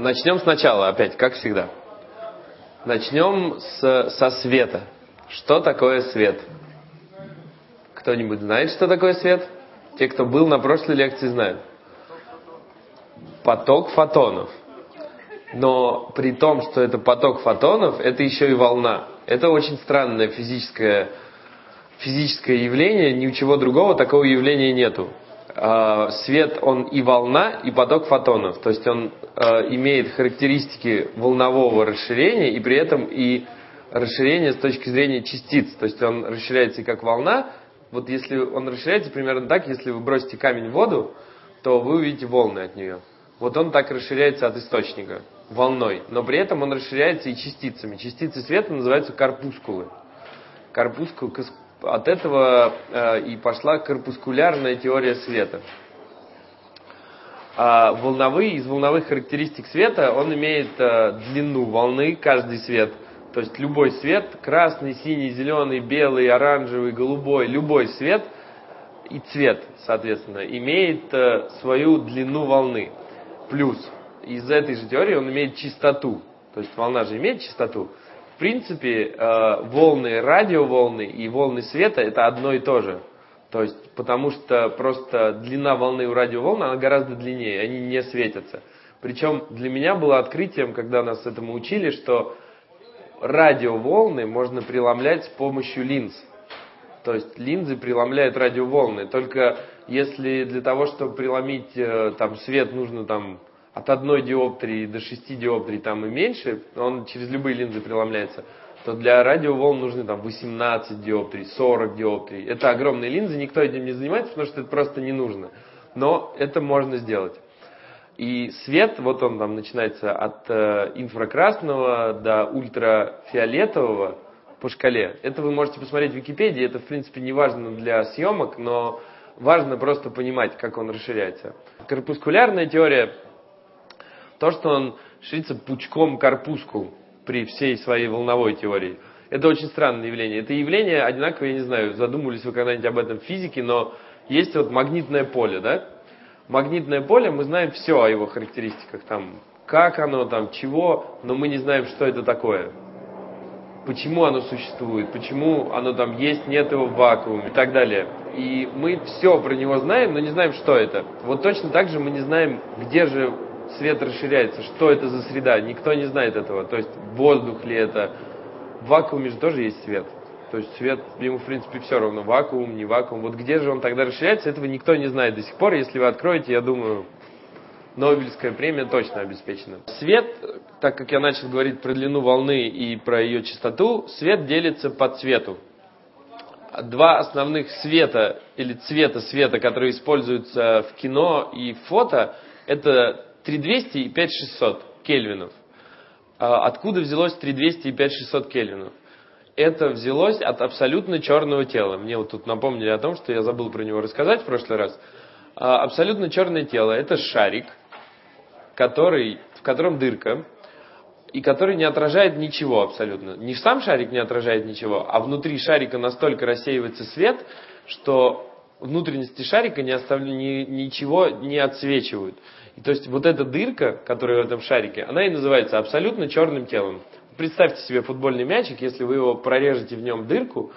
Начнем сначала, опять, как всегда. Начнем со света. Что такое свет? Кто-нибудь знает, что такое свет? Те, кто был на прошлой лекции, знают. Поток фотонов. Но при том, что это поток фотонов, это еще и волна. Это очень странное физическое явление. Ничего другого такого явления нету. Свет, он и волна, и поток фотонов. То есть он имеет характеристики волнового расширения, и при этом и расширение с точки зрения частиц. То есть он расширяется как волна. Вот если он расширяется примерно так, если вы бросите камень в воду, то вы увидите волны от нее. Вот он так расширяется от источника, волной. Но при этом он расширяется и частицами. Частицы света называются корпускулы. Корпускулы. От этого и пошла корпускулярная теория света. Из волновых характеристик света он имеет длину волны, каждый свет. То есть любой свет, красный, синий, зеленый, белый, оранжевый, голубой, любой свет и цвет, соответственно, имеет свою длину волны. Плюс из этой же теории он имеет частоту. То есть волна же имеет частоту. В принципе, волны, радиоволны и волны света – это одно и то же. То есть, потому что просто длина волны у радиоволн, она гораздо длиннее, они не светятся. Причем для меня было открытием, когда нас этому учили, что радиоволны можно преломлять с помощью линз. То есть, линзы преломляют радиоволны. Только если для того, чтобы преломить там, свет, нужно там... От 1 диоптрии до 6 диоптрий там и меньше, он через любые линзы преломляется, то для радиоволн нужны там 18 диоптрий, 40 диоптрий. Это огромные линзы, никто этим не занимается, потому что это просто не нужно. Но это можно сделать. И свет, вот он там начинается от инфракрасного до ультрафиолетового по шкале. Это вы можете посмотреть в Википедии, это в принципе не важно для съемок, но важно просто понимать, как он расширяется. Корпускулярная теория... То, что он ширится пучком корпускул при всей своей волновой теории. Это очень странное явление. Это явление одинаковое, я не знаю, задумывались вы когда-нибудь об этом в физике, но есть вот магнитное поле, да? Магнитное поле, мы знаем все о его характеристиках, там, как оно, там, чего, но мы не знаем, что это такое. Почему оно существует, почему оно там есть, нет его в вакууме и так далее. И мы все про него знаем, но не знаем, что это. Вот точно так же мы не знаем, где же... Свет расширяется. Что это за среда? Никто не знает этого. То есть воздух ли это? В вакууме же тоже есть свет. То есть свет, ему в принципе все равно. Вакуум, не вакуум. Вот где же он тогда расширяется, этого никто не знает до сих пор. Если вы откроете, я думаю, Нобелевская премия точно обеспечена. Свет, так как я начал говорить про длину волны и про ее частоту, свет делится по цвету. Два основных света или цвета света, которые используются в кино и фото, это 3200 и 5600 кельвинов. Откуда взялось 3200 и 5600 кельвинов? Это взялось от абсолютно черного тела. Мне вот тут напомнили о том, что я забыл про него рассказать в прошлый раз. Абсолютно черное тело – это шарик, в котором дырка, и который не отражает ничего абсолютно. Не сам шарик не отражает ничего, а внутри шарика настолько рассеивается свет, что внутренности шарика ничего не отсвечивают. То есть вот эта дырка, которая в этом шарике, она и называется абсолютно черным телом. Представьте себе футбольный мячик, если вы его прорежете в нем дырку,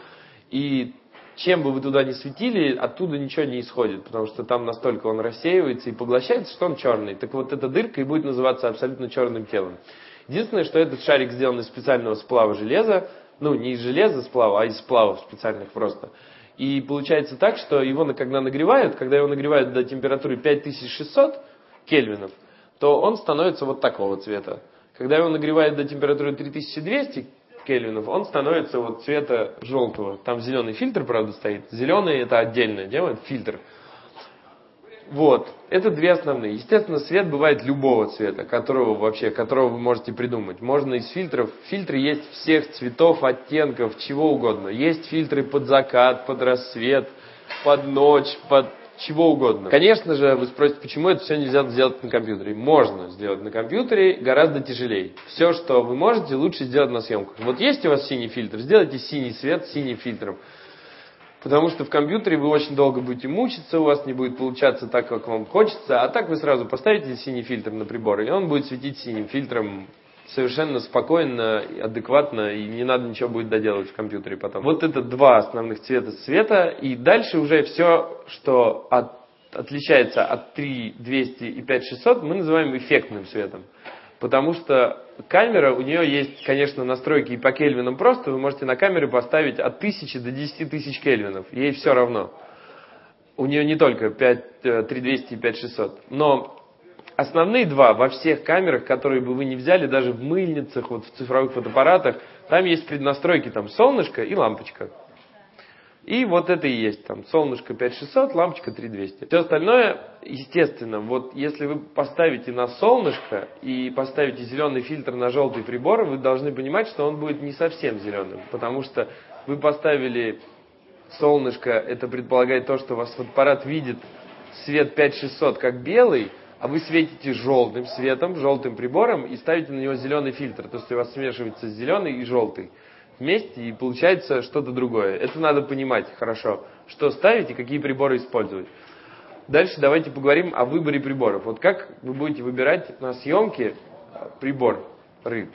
и чем бы вы туда ни светили, оттуда ничего не исходит, потому что там настолько он рассеивается и поглощается, что он черный. Так вот эта дырка и будет называться абсолютно черным телом. Единственное, что этот шарик сделан из специального сплава железа, ну не из железа сплава, а из сплавов специальных просто. И получается так, что его когда его нагревают до температуры 5600 кельвинов, то он становится вот такого цвета. Когда его нагревают до температуры 3200 кельвинов, он становится вот цвета желтого. Там зеленый фильтр, правда, стоит. Зеленый – это отдельная тема, фильтр. Вот. Это две основные. Естественно, свет бывает любого цвета, которого вы можете придумать. Можно из фильтров. Фильтры есть всех цветов, оттенков, чего угодно. Есть фильтры под закат, под рассвет, под ночь, под чего угодно. Конечно же, вы спросите, почему это все нельзя сделать на компьютере? Можно сделать на компьютере, гораздо тяжелее. Все, что вы можете, лучше сделать на съемках. Вот есть у вас синий фильтр, сделайте синий свет с синим фильтром. Потому что в компьютере вы очень долго будете мучиться, у вас не будет получаться так, как вам хочется, а так вы сразу поставите синий фильтр на прибор, и он будет светить синим фильтром совершенно спокойно, адекватно, и не надо ничего будет доделывать в компьютере потом. Вот это два основных цвета света, и дальше уже все, что отличается от 3200 и 5600, мы называем эффектным светом. Потому что камера, у нее есть, конечно, настройки и по кельвинам просто, вы можете на камеру поставить от 1000 до 10 тысяч кельвинов, ей все равно. У нее не только 3200 и 5600, но основные два во всех камерах, которые бы вы не взяли, даже в мыльницах, вот в цифровых фотоаппаратах, там есть преднастройки, там солнышко и лампочка. И вот это и есть, там солнышко 5600, лампочка 3200. Все остальное, естественно, вот если вы поставите на солнышко и поставите зеленый фильтр на желтый прибор, вы должны понимать, что он будет не совсем зеленым, потому что вы поставили солнышко, это предполагает то, что у вас фотоаппарат видит свет 5600 как белый, а вы светите желтым светом, желтым прибором и ставите на него зеленый фильтр, то есть у вас смешивается зеленый и желтый вместе, и получается что-то другое. Это надо понимать хорошо, что ставить и какие приборы использовать. Дальше давайте поговорим о выборе приборов. Вот как вы будете выбирать на съемке приборы?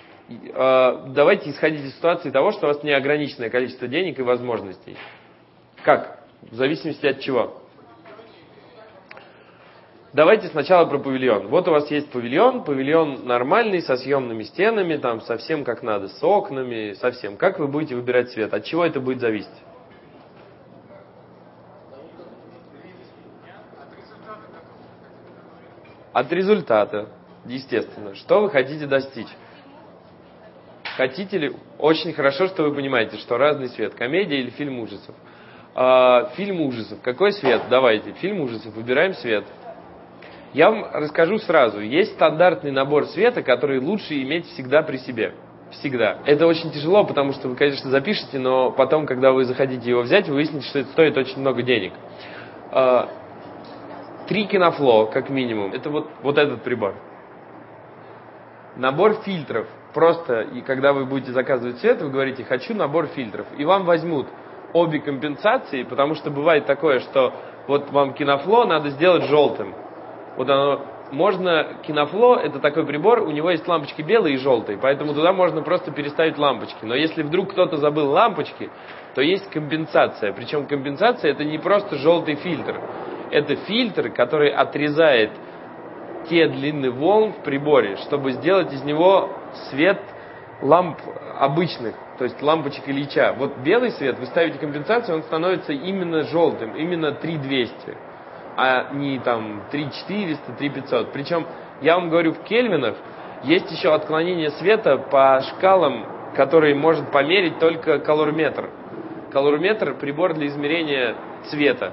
Давайте исходить из ситуации того, что у вас неограниченное количество денег и возможностей. Как? В зависимости от чего? Давайте сначала про павильон. Вот у вас есть павильон, павильон нормальный, со съемными стенами, там совсем как надо, с окнами, совсем. Как вы будете выбирать цвет? От чего это будет зависеть? От результата, естественно. Что вы хотите достичь? Хотите ли... Очень хорошо, что вы понимаете, что разный цвет. Комедия или фильм ужасов? Фильм ужасов. Какой цвет? Давайте. Фильм ужасов. Выбираем цвет. Я вам расскажу сразу. Есть стандартный набор света, который лучше иметь всегда при себе. Всегда. Это очень тяжело, потому что вы, конечно, запишете, но потом, когда вы захотите его взять, вы выясните, что это стоит очень много денег. 3 кинофло, как минимум. Это вот этот прибор. Набор фильтров. Просто, и когда вы будете заказывать цвет, вы говорите, хочу набор фильтров. И вам возьмут обе компенсации, потому что бывает такое, что вот вам кинофло надо сделать желтым. Вот оно, можно, кинофло, это такой прибор, у него есть лампочки белые и желтые, поэтому туда можно просто переставить лампочки. Но если вдруг кто-то забыл лампочки, то есть компенсация. Причем компенсация это не просто желтый фильтр. Это фильтр, который отрезает те длины волн в приборе, чтобы сделать из него свет ламп обычных, то есть лампочек Ильича. Вот белый свет, вы ставите компенсацию, он становится именно желтым, именно 3200. А не там 3400, 3500. Причем, я вам говорю, в кельвинах есть еще отклонение света по шкалам, которые может померить только колориметр. Колориметр – прибор для измерения цвета.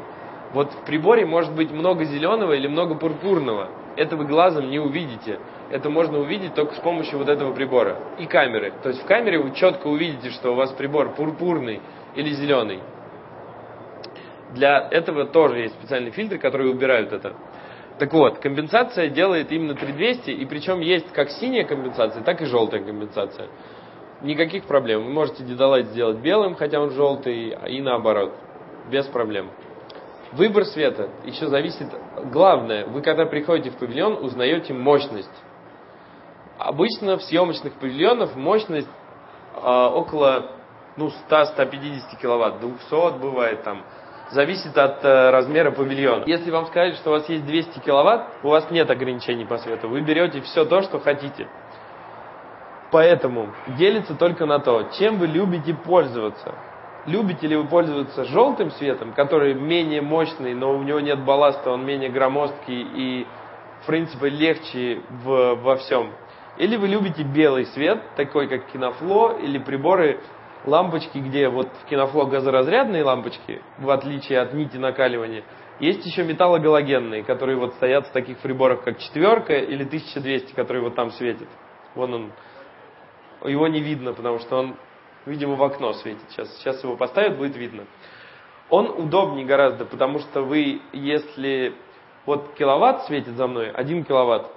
Вот в приборе может быть много зеленого или много пурпурного. Это вы глазом не увидите. Это можно увидеть только с помощью вот этого прибора. И камеры. То есть в камере вы четко увидите, что у вас прибор пурпурный или зеленый. Для этого тоже есть специальные фильтры, которые убирают это. Так вот, компенсация делает именно 3200, и причем есть как синяя компенсация, так и желтая компенсация. Никаких проблем. Вы можете Dedolight сделать белым, хотя он желтый, и наоборот. Без проблем. Выбор света еще зависит... Главное, вы когда приходите в павильон, узнаете мощность. Обычно в съемочных павильонах мощность около 100-150 киловатт, 200 бывает там. Зависит от размера павильона. Если вам сказать, что у вас есть 200 киловатт, у вас нет ограничений по свету. Вы берете все то, что хотите. Поэтому делится только на то, чем вы любите пользоваться. Любите ли вы пользоваться желтым светом, который менее мощный, но у него нет балласта, он менее громоздкий и, в принципе, легче во всем. Или вы любите белый свет, такой как кинофло или приборы... Лампочки, где вот в кинофло газоразрядные лампочки, в отличие от нити накаливания, есть еще металлогалогенные, которые вот стоят в таких приборах, как четверка или 1200, который вот там светит. Вон он. Его не видно, потому что он, видимо, в окно светит. Сейчас его поставят, будет видно. Он удобнее гораздо, потому что вы, если вот киловатт светит за мной, 1 киловатт,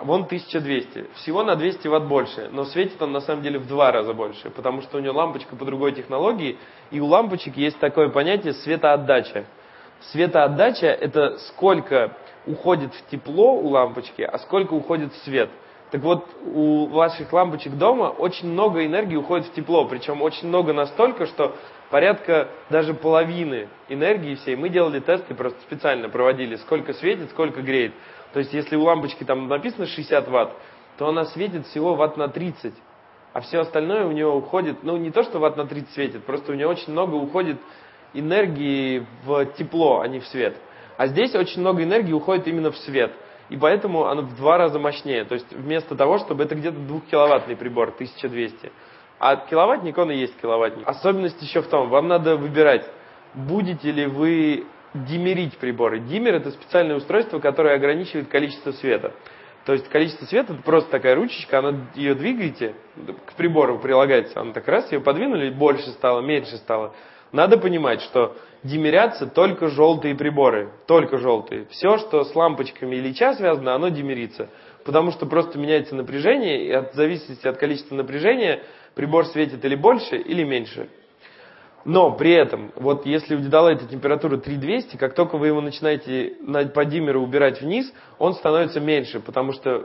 вон 1200, всего на 200 ватт больше, но светит он на самом деле в 2 раза больше, потому что у него лампочка по другой технологии, и у лампочек есть такое понятие светоотдача. Светоотдача – это сколько уходит в тепло у лампочки, а сколько уходит в свет. Так вот, у ваших лампочек дома очень много энергии уходит в тепло, причем очень много настолько, что порядка даже половины энергии всей. Мы делали тесты, просто специально проводили, сколько светит, сколько греет. То есть, если у лампочки там написано 60 ватт, то она светит всего ватт на 30, а все остальное у нее уходит, ну не то, что ватт на 30 светит, просто у нее очень много уходит энергии в тепло, а не в свет. А здесь очень много энергии уходит именно в свет. И поэтому оно в 2 раза мощнее. То есть вместо того, чтобы это где-то 2-киловаттный прибор, 1200. А киловаттник, он и есть киловаттник. Особенность еще в том, вам надо выбирать, будете ли вы диммерить приборы. Диммер – это специальное устройство, которое ограничивает количество света. То есть количество света – это просто такая ручечка, она, ее двигаете, к прибору прилагается, она так раз, ее подвинули, больше стало, меньше стало. Надо понимать, что диммерятся только желтые приборы, только желтые. Все, что с лампочками или лича связано, оно диммерится, потому что просто меняется напряжение, и в зависимости от количества напряжения прибор светит или больше, или меньше. Но при этом, вот если у Dedolight температура 3200, как только вы его начинаете по диммеру убирать вниз, он становится меньше, потому что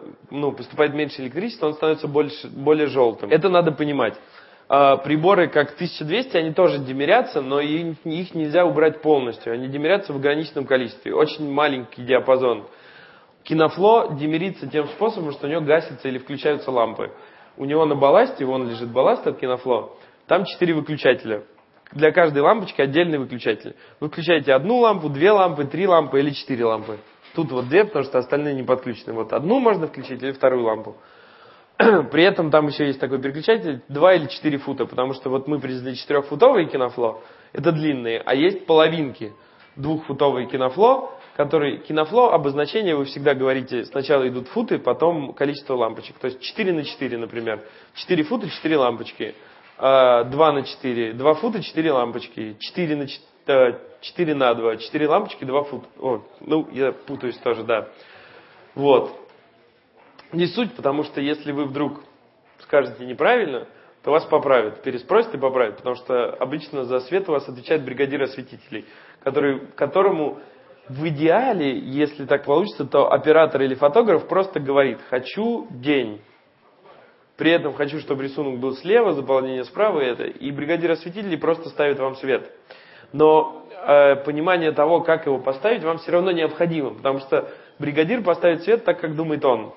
поступает меньше электричества, он становится более желтым. Это надо понимать. Приборы как 1200, они тоже диммерятся, но их нельзя убрать полностью. Они диммерятся в ограниченном количестве. Очень маленький диапазон. Кинофло диммерится тем способом, что у него гасятся или включаются лампы. У него на балласте, вон лежит балласт от кинофло, там 4 выключателя. Для каждой лампочки отдельный выключатель. Вы включаете 1 лампу, 2 лампы, 3 лампы или 4 лампы. Тут вот 2, потому что остальные не подключены. Вот 1 можно включить или 2 лампу. При этом там еще есть такой переключатель 2 или 4 фута, потому что вот мы привезли 4-футовые кинофло, это длинные, а есть половинки, 2-футовые кинофло, которые, кинофло, обозначение вы всегда говорите, сначала идут футы, потом количество лампочек, то есть 4 на 4, например, 4 фута, 4 лампочки, 2 на 4, 2 фута, 4 лампочки, 4 на 2, 4 лампочки, 2 фута, я путаюсь тоже, да, вот. Не суть, потому что если вы вдруг скажете неправильно, то вас поправят, переспросят и поправят, потому что обычно за свет у вас отвечает бригадир осветителей, которому в идеале, если так получится, то оператор или фотограф просто говорит «хочу день». При этом хочу, чтобы рисунок был слева, заполнение справа, и бригадир осветителей просто ставит вам свет. Но понимание того, как его поставить, вам все равно необходимо, потому что бригадир поставит свет так, как думает он.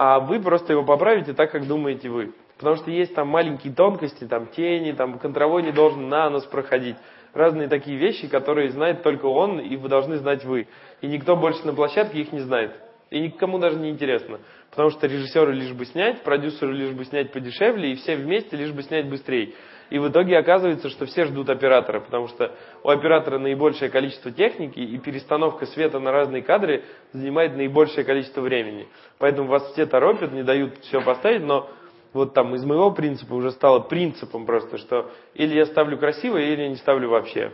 А вы просто его поправите так, как думаете вы. Потому что есть там маленькие тонкости, там тени, там контровой не должен на нос проходить. Разные такие вещи, которые знает только он, и вы должны знать вы. И никто больше на площадке их не знает. И никому даже не интересно. Потому что режиссеру лишь бы снять, продюсеру лишь бы снять подешевле, и все вместе лишь бы снять быстрее. И в итоге оказывается, что все ждут оператора, потому что у оператора наибольшее количество техники, и перестановка света на разные кадры занимает наибольшее количество времени. Поэтому вас все торопят, не дают все поставить, но вот там из моего принципа уже стало принципом просто, что или я ставлю красиво, или я не ставлю вообще.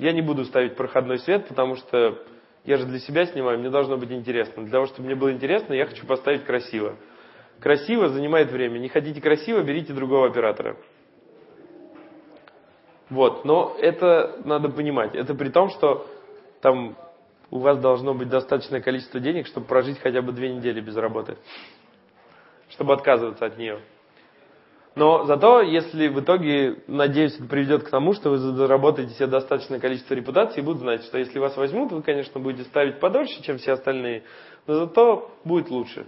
Я не буду ставить проходной свет, потому что я же для себя снимаю, мне должно быть интересно. Для того, чтобы мне было интересно, я хочу поставить красиво. Красиво занимает время. Не хотите красиво, берите другого оператора. Вот, но это надо понимать. Это при том, что там у вас должно быть достаточное количество денег, чтобы прожить хотя бы 2 недели без работы, чтобы отказываться от нее. Но зато, если в итоге, надеюсь, это приведет к тому, что вы заработаете себе достаточное количество репутаций и будут знать, что если вас возьмут, вы, конечно, будете ставить подольше, чем все остальные, но зато будет лучше.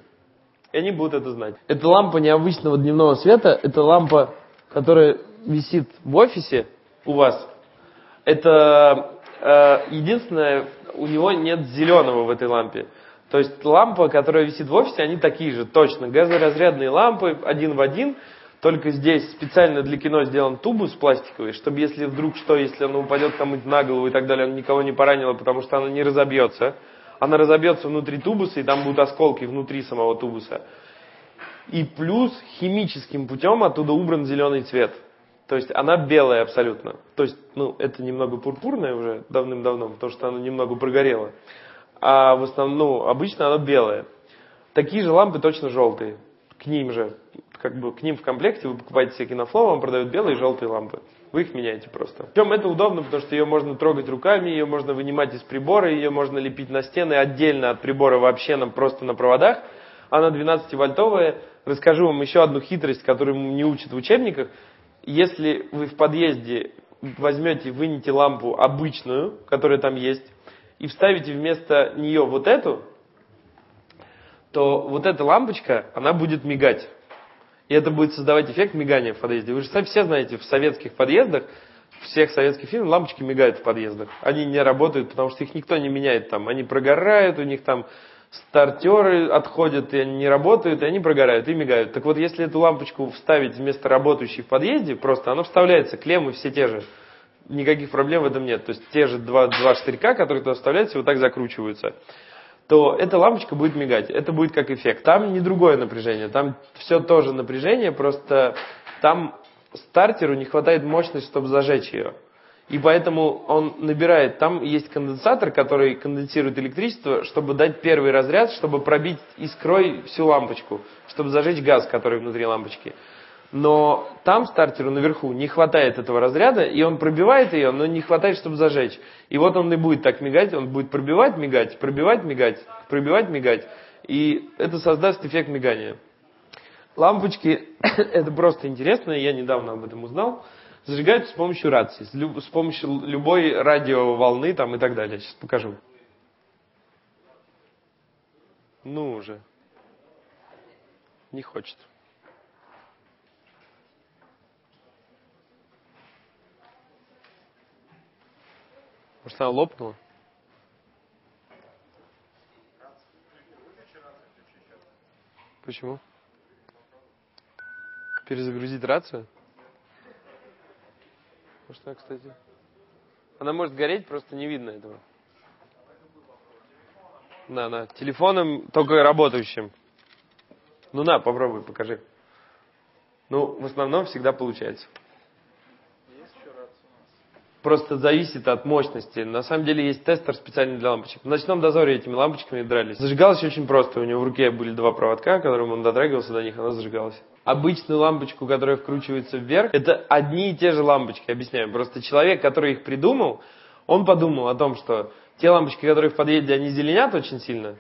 И они будут это знать. Это лампа необычного дневного света, это лампа, которая висит в офисе, у вас. Это единственное, у него нет зеленого в этой лампе. То есть лампа, которая висит в офисе, они такие же, точно. Газоразрядные лампы, 1 в 1. Только здесь специально для кино сделан тубус пластиковый, чтобы если вдруг что, если она упадет кому-то на голову и так далее, она никого не поранила, потому что она не разобьется. Она разобьется внутри тубуса, и там будут осколки внутри самого тубуса. И плюс химическим путем оттуда убран зеленый цвет. То есть она белая абсолютно. То есть, это немного пурпурная уже давным-давно, потому что она немного прогорела. А в основном, обычно она белая. Такие же лампы точно желтые. К ним же, как бы к ним в комплекте вы покупаете себе Кинофлоу, вам продают белые и желтые лампы. Вы их меняете просто. Причем это удобно, потому что ее можно трогать руками, ее можно вынимать из прибора, ее можно лепить на стены отдельно от прибора вообще нам просто на проводах. Она 12-вольтовая. Расскажу вам еще одну хитрость, которую не учат в учебниках. Если вы в подъезде возьмете, вынете лампу обычную, которая там есть, и вставите вместо нее вот эту, то вот эта лампочка, она будет мигать. И это будет создавать эффект мигания в подъезде. Вы же все знаете, в советских подъездах, всех советских фильмов лампочки мигают в подъездах. Они не работают, потому что их никто не меняет там. Они прогорают, у них там стартеры отходят, и они не работают, и они прогорают, и мигают. Так вот, если эту лампочку вставить вместо работающей в подъезде, просто она вставляется, клеммы все те же. Никаких проблем в этом нет. То есть те же два штырька, которые туда вставляются, вот так закручиваются. То эта лампочка будет мигать. Это будет как эффект. Там не другое напряжение. Там все тоже напряжение, просто там стартеру не хватает мощности, чтобы зажечь ее. И поэтому он набирает. Там есть конденсатор, который конденсирует электричество, чтобы дать первый разряд, чтобы пробить искрой всю лампочку, чтобы зажечь газ, который внутри лампочки. Но там стартеру наверху не хватает этого разряда, и он пробивает ее, но не хватает, чтобы зажечь. И вот он и будет так мигать, он будет пробивать, мигать, пробивать, мигать, пробивать, мигать. И это создаст эффект мигания. Лампочки, это просто интересно, я недавно об этом узнал, зажигаются с помощью рации, с помощью любой радиоволны там, и так далее. Сейчас покажу. Ну уже. Не хочет. Может, она лопнула? Почему? Перезагрузить рацию? Может, она, кстати... Она может гореть, просто не видно этого. На, телефоном только работающим. Ну, на, попробуй, покажи. Ну, в основном всегда получается. Просто зависит от мощности. На самом деле есть тестер специальный для лампочек. В «Ночном дозоре» этими лампочками дрались. Зажигалось очень просто. У него в руке были два проводка, которым он дотрагивался до них, она зажигалась. Обычную лампочку, которая вкручивается вверх, это одни и те же лампочки, объясняю. Просто человек, который их придумал, он подумал о том, что те лампочки, которые в подъезде, они зеленят очень сильно.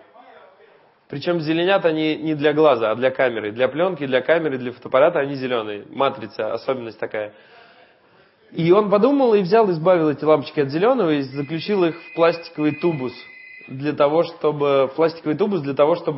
Причем зеленят они не для глаза, а для камеры. Для пленки, для камеры, для фотоаппарата они зеленые. Матрица, особенность такая. И он подумал и взял, избавил эти лампочки от зеленого и заключил их в пластиковый тубус для того, чтобы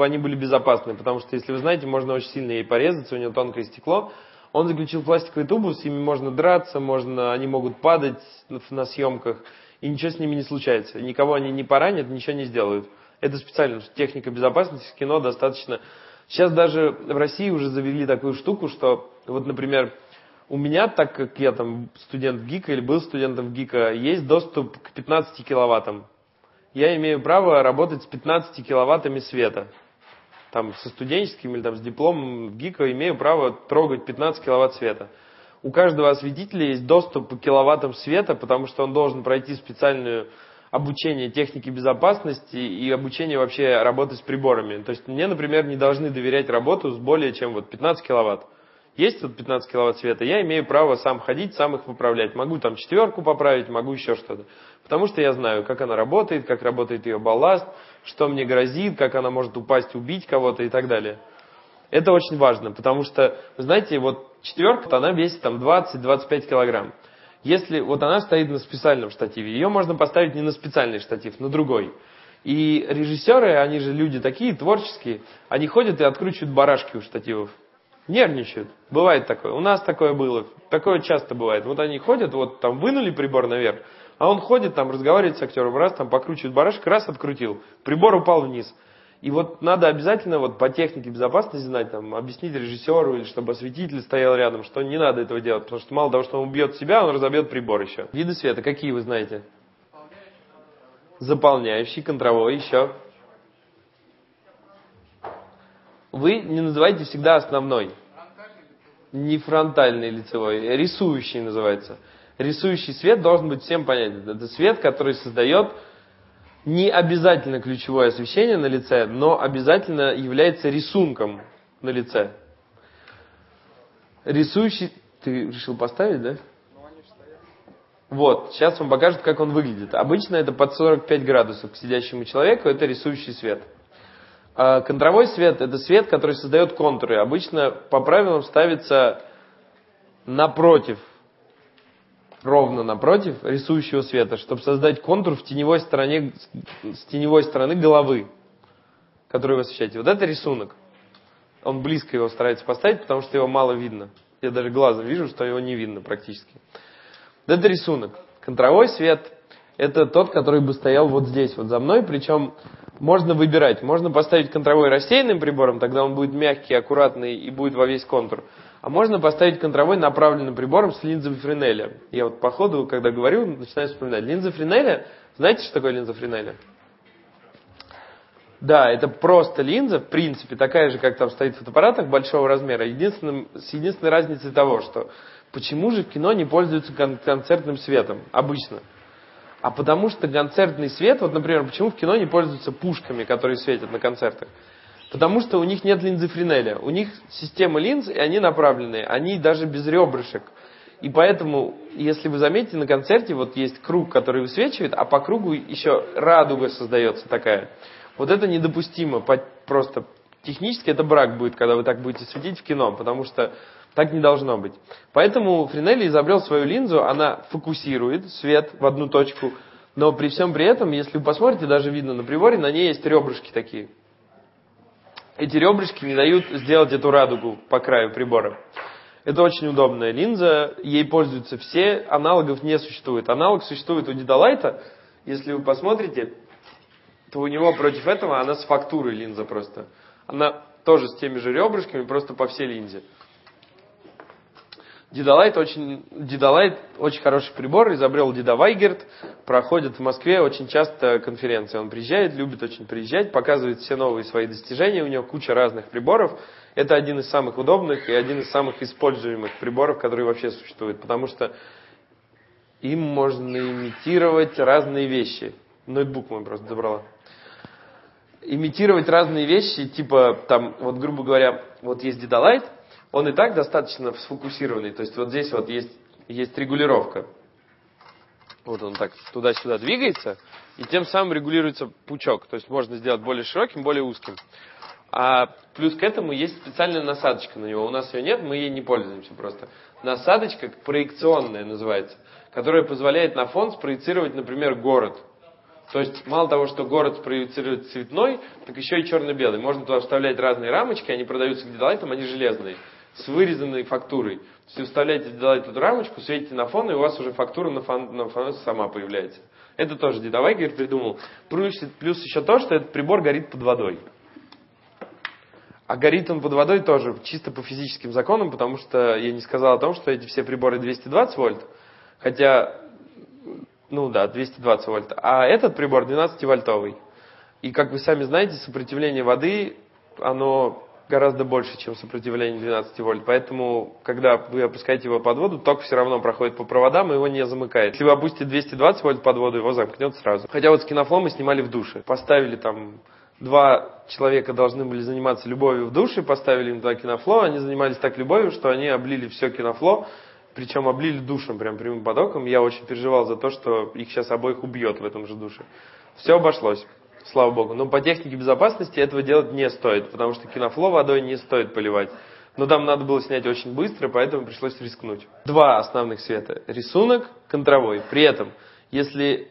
они были безопасны. Потому что, если вы знаете, можно очень сильно ей порезаться, у нее тонкое стекло. Он заключил пластиковый тубус, ими можно драться, они могут падать на съемках, и ничего с ними не случается. Никого они не поранят, ничего не сделают. Это специально техника безопасности, в кино достаточно. Сейчас даже в России уже завели такую штуку, что вот, например, у меня, так как я там студент ГИКа или был студентом ГИКа, есть доступ к 15 киловаттам. Я имею право работать с 15 киловаттами света. Там со студенческим или там с дипломом ГИКа имею право трогать 15 киловатт света. У каждого осветителя есть доступ к киловаттам света, потому что он должен пройти специальное обучение техники безопасности и обучение вообще работы с приборами. То есть мне, например, не должны доверять работу с более чем вот 15 киловатт. Есть тут 15 киловатт света, я имею право сам ходить, сам их поправлять. Могу там 4 поправить, могу еще что-то. Потому что я знаю, как она работает, как работает ее балласт, что мне грозит, как она может упасть, убить кого-то и так далее. Это очень важно, потому что, знаете, вот 4, она весит там 20-25 килограмм. Если вот она стоит на специальном штативе, ее можно поставить не на специальный штатив, на другой. И режиссеры, они же люди такие творческие, они ходят и откручивают барашки у штативов. Нервничают. Бывает такое. У нас такое было. Такое часто бывает. Вот они ходят, вот там вынули прибор наверх, а он ходит, там разговаривает с актером, раз, там покручивает барашек, раз, открутил. Прибор упал вниз. И вот надо обязательно вот по технике безопасности знать, там, объяснить режиссеру, или чтобы осветитель стоял рядом, что не надо этого делать, потому что мало того, что он убьет себя, он разобьет прибор еще. Виды света какие вы знаете? Заполняющий, контровой, еще. Вы не называете всегда основной. Не фронтальный лицевой, рисующий называется. Рисующий свет должен быть всем понятен. Это свет, который создает не обязательно ключевое освещение на лице, но обязательно является рисунком на лице. Рисующий... Ты решил поставить, да? Ну, они же стоят. Вот, сейчас вам покажут, как он выглядит. Обычно это под 45 градусов к сидящему человеку, это рисующий свет. А контровой свет – это свет, который создает контуры. Обычно по правилам ставится напротив, ровно напротив рисующего света, чтобы создать контур в теневой стороне, с теневой стороны головы, которую вы освещаете. Вот это рисунок. Он близко его старается поставить, потому что его мало видно. Я даже глазом вижу, что его не видно практически. Это рисунок. Контровой свет – это тот, который бы стоял вот здесь, вот за мной. Причем можно выбирать. Можно поставить контровой рассеянным прибором, тогда он будет мягкий, аккуратный и будет во весь контур. А можно поставить контровой направленным прибором с линзой Френеля. Я вот по ходу, когда говорю, начинаю вспоминать. Линза Френеля, знаете, что такое линза Френеля? Да, это просто линза, в принципе, такая же, как там стоит в фотоаппаратах большого размера, с единственной разницей того, что почему же в кино не пользуются концертным светом обычно? А потому что концертный свет, вот, например, почему в кино не пользуются пушками, которые светят на концертах? Потому что у них нет линзы Френеля, у них система линз, и они направленные, они даже без ребрышек. И поэтому, если вы заметите, на концерте вот есть круг, который высвечивает, а по кругу еще радуга создается такая. Вот это недопустимо, просто технически это брак будет, когда вы так будете светить в кино, потому что так не должно быть. Поэтому Френель изобрел свою линзу, она фокусирует свет в одну точку, но при всем при этом, если вы посмотрите, даже видно на приборе, на ней есть ребрышки такие. Эти ребрышки не дают сделать эту радугу по краю прибора. Это очень удобная линза, ей пользуются все, аналогов не существует. Аналог существует у Dedolight, если вы посмотрите, то у него против этого она с фактурой линза просто. Она тоже с теми же ребрышками, просто по всей линзе. Dedolight очень хороший прибор, изобрел Dedo Weigert, проходит в Москве очень часто конференции. Он приезжает, любит очень приезжать, показывает все новые свои достижения, у него куча разных приборов. Это один из самых удобных и один из самых используемых приборов, которые вообще существуют, потому что им можно имитировать разные вещи. Ноутбук мой просто забрала. Имитировать разные вещи, типа, там, вот, грубо говоря, вот есть Dedolight, он и так достаточно сфокусированный, то есть вот здесь вот есть регулировка. Вот он так туда-сюда двигается, и тем самым регулируется пучок, то есть можно сделать более широким, более узким. А плюс к этому есть специальная насадочка на него, у нас ее нет, мы ей не пользуемся просто. Насадочка проекционная называется, которая позволяет на фон спроецировать, например, город. То есть, мало того, что город спроецирует цветной, так еще и черно-белый. Можно туда вставлять разные рамочки, они продаются к Dedolight, они железные, с вырезанной фактурой. То есть, вы вставляете в Dedolight эту рамочку, светите на фон, и у вас уже фактура на фон сама появляется. Это тоже Dedo Weigert придумал. Плюс еще то, что этот прибор горит под водой. А горит он под водой тоже чисто по физическим законам, потому что я не сказал о том, что эти все приборы 220 вольт, хотя... 220 вольт. А этот прибор 12-вольтовый. И, как вы сами знаете, сопротивление воды, оно гораздо больше, чем сопротивление 12 вольт. Поэтому, когда вы опускаете его под воду, ток все равно проходит по проводам, и его не замыкает. Если вы опустите 220 вольт под воду, его замкнет сразу. Хотя вот с кинофлом мы снимали в душе. Поставили там... 2 человека должны были заниматься любовью в душе, поставили им 2 кинофло, они занимались так любовью, что они облили все кинофло, причем облили душем, прям прямым потоком. Я очень переживал за то, что их сейчас обоих убьет в этом же душе. Все обошлось, слава богу. Но по технике безопасности этого делать не стоит, потому что кинофло водой не стоит поливать. Но там надо было снять очень быстро, поэтому пришлось рискнуть. 2 основных света. Рисунок, контровой. При этом, если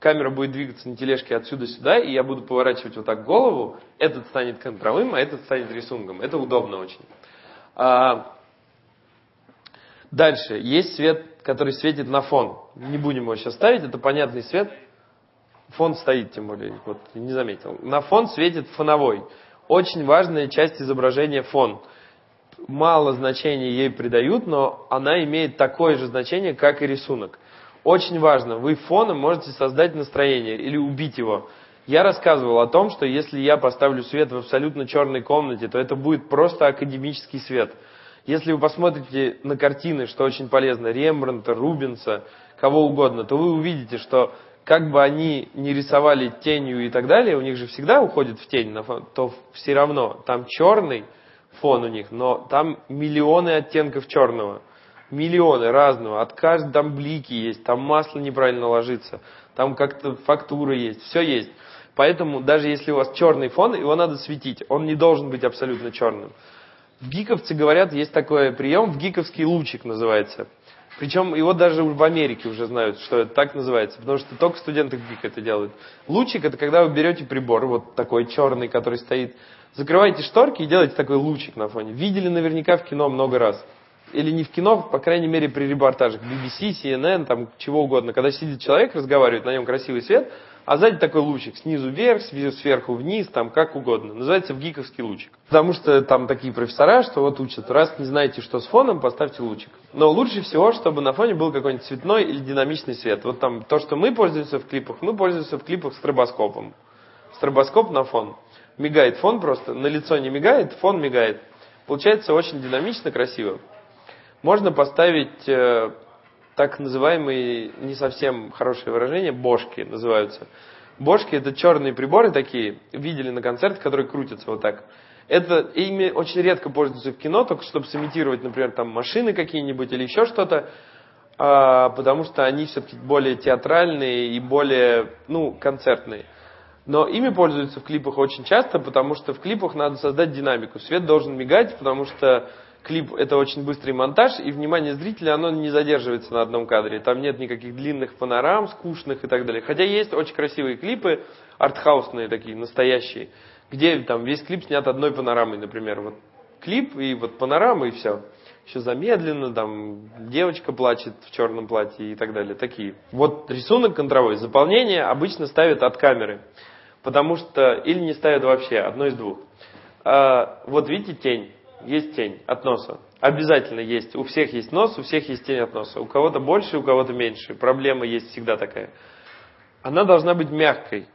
камера будет двигаться на тележке отсюда сюда, и я буду поворачивать вот так голову, этот станет контровым, а этот станет рисунком. Это удобно очень. Дальше. Есть свет, который светит на фон. Не будем его сейчас ставить, это понятный свет. Фон стоит, тем более, вот не заметил. На фон светит фоновой. Очень важная часть изображения фон. Мало значения ей придают, но она имеет такое же значение, как и рисунок. Очень важно, вы фоном можете создать настроение или убить его. Я рассказывал о том, что если я поставлю свет в абсолютно черной комнате, то это будет просто академический свет. Если вы посмотрите на картины, что очень полезно, Рембрандта, Рубинса, кого угодно, то вы увидите, что как бы они не рисовали тенью и так далее, у них же всегда уходит в тень, то все равно там черный фон у них, но там миллионы оттенков черного, миллионы разного, от каждого, там блики есть, там масло неправильно ложится, там как-то фактура есть, все есть. Поэтому даже если у вас черный фон, его надо светить, он не должен быть абсолютно черным. Гиковцы говорят, есть такой прием, в гиковский лучик называется. Причем его даже в Америке уже знают, что это так называется, потому что только студенты ГИК это делают. Лучик – это когда вы берете прибор, вот такой черный, который стоит, закрываете шторки и делаете такой лучик на фоне. Видели наверняка в кино много раз. Или не в кино, по крайней мере при репортажах BBC, CNN, там чего угодно. Когда сидит человек, разговаривает, на нем красивый свет, а сзади такой лучик, снизу вверх, сверху вниз, там как угодно. Называется в гиковский лучик. Потому что там такие профессора, что вот учат, раз не знаете, что с фоном, поставьте лучик. Но лучше всего, чтобы на фоне был какой-нибудь цветной или динамичный свет. Вот там то, что мы пользуемся в клипах, с стробоскопом. Стробоскоп на фон. Мигает фон просто, на лицо не мигает, фон мигает. Получается очень динамично, красиво. Можно поставить так называемые, не совсем хорошее выражение, бошки называются. Бошки – это черные приборы такие, видели на концертах, которые крутятся вот так. Ими очень редко пользуются в кино, только чтобы сымитировать, например, там машины какие-нибудь или еще что-то, потому что они все-таки более театральные и более, концертные. Но ими пользуются в клипах очень часто, потому что в клипах надо создать динамику. Свет должен мигать, потому что клип – это очень быстрый монтаж, и внимание зрителя, оно не задерживается на одном кадре. Там нет никаких длинных панорам, скучных и так далее. Хотя есть очень красивые клипы, артхаусные такие, настоящие, где там весь клип снят одной панорамой, например. Вот клип и вот панорама, и все. Еще замедленно, там девочка плачет в черном платье и так далее. Такие. Вот рисунок контровой. Заполнение обычно ставят от камеры, потому что… Или не ставят вообще, одно из двух. Вот видите тень. Есть тень от носа. Обязательно есть. У всех есть нос, у всех есть тень от носа. У кого-то больше, у кого-то меньше. Проблема есть всегда такая. Она должна быть мягкой.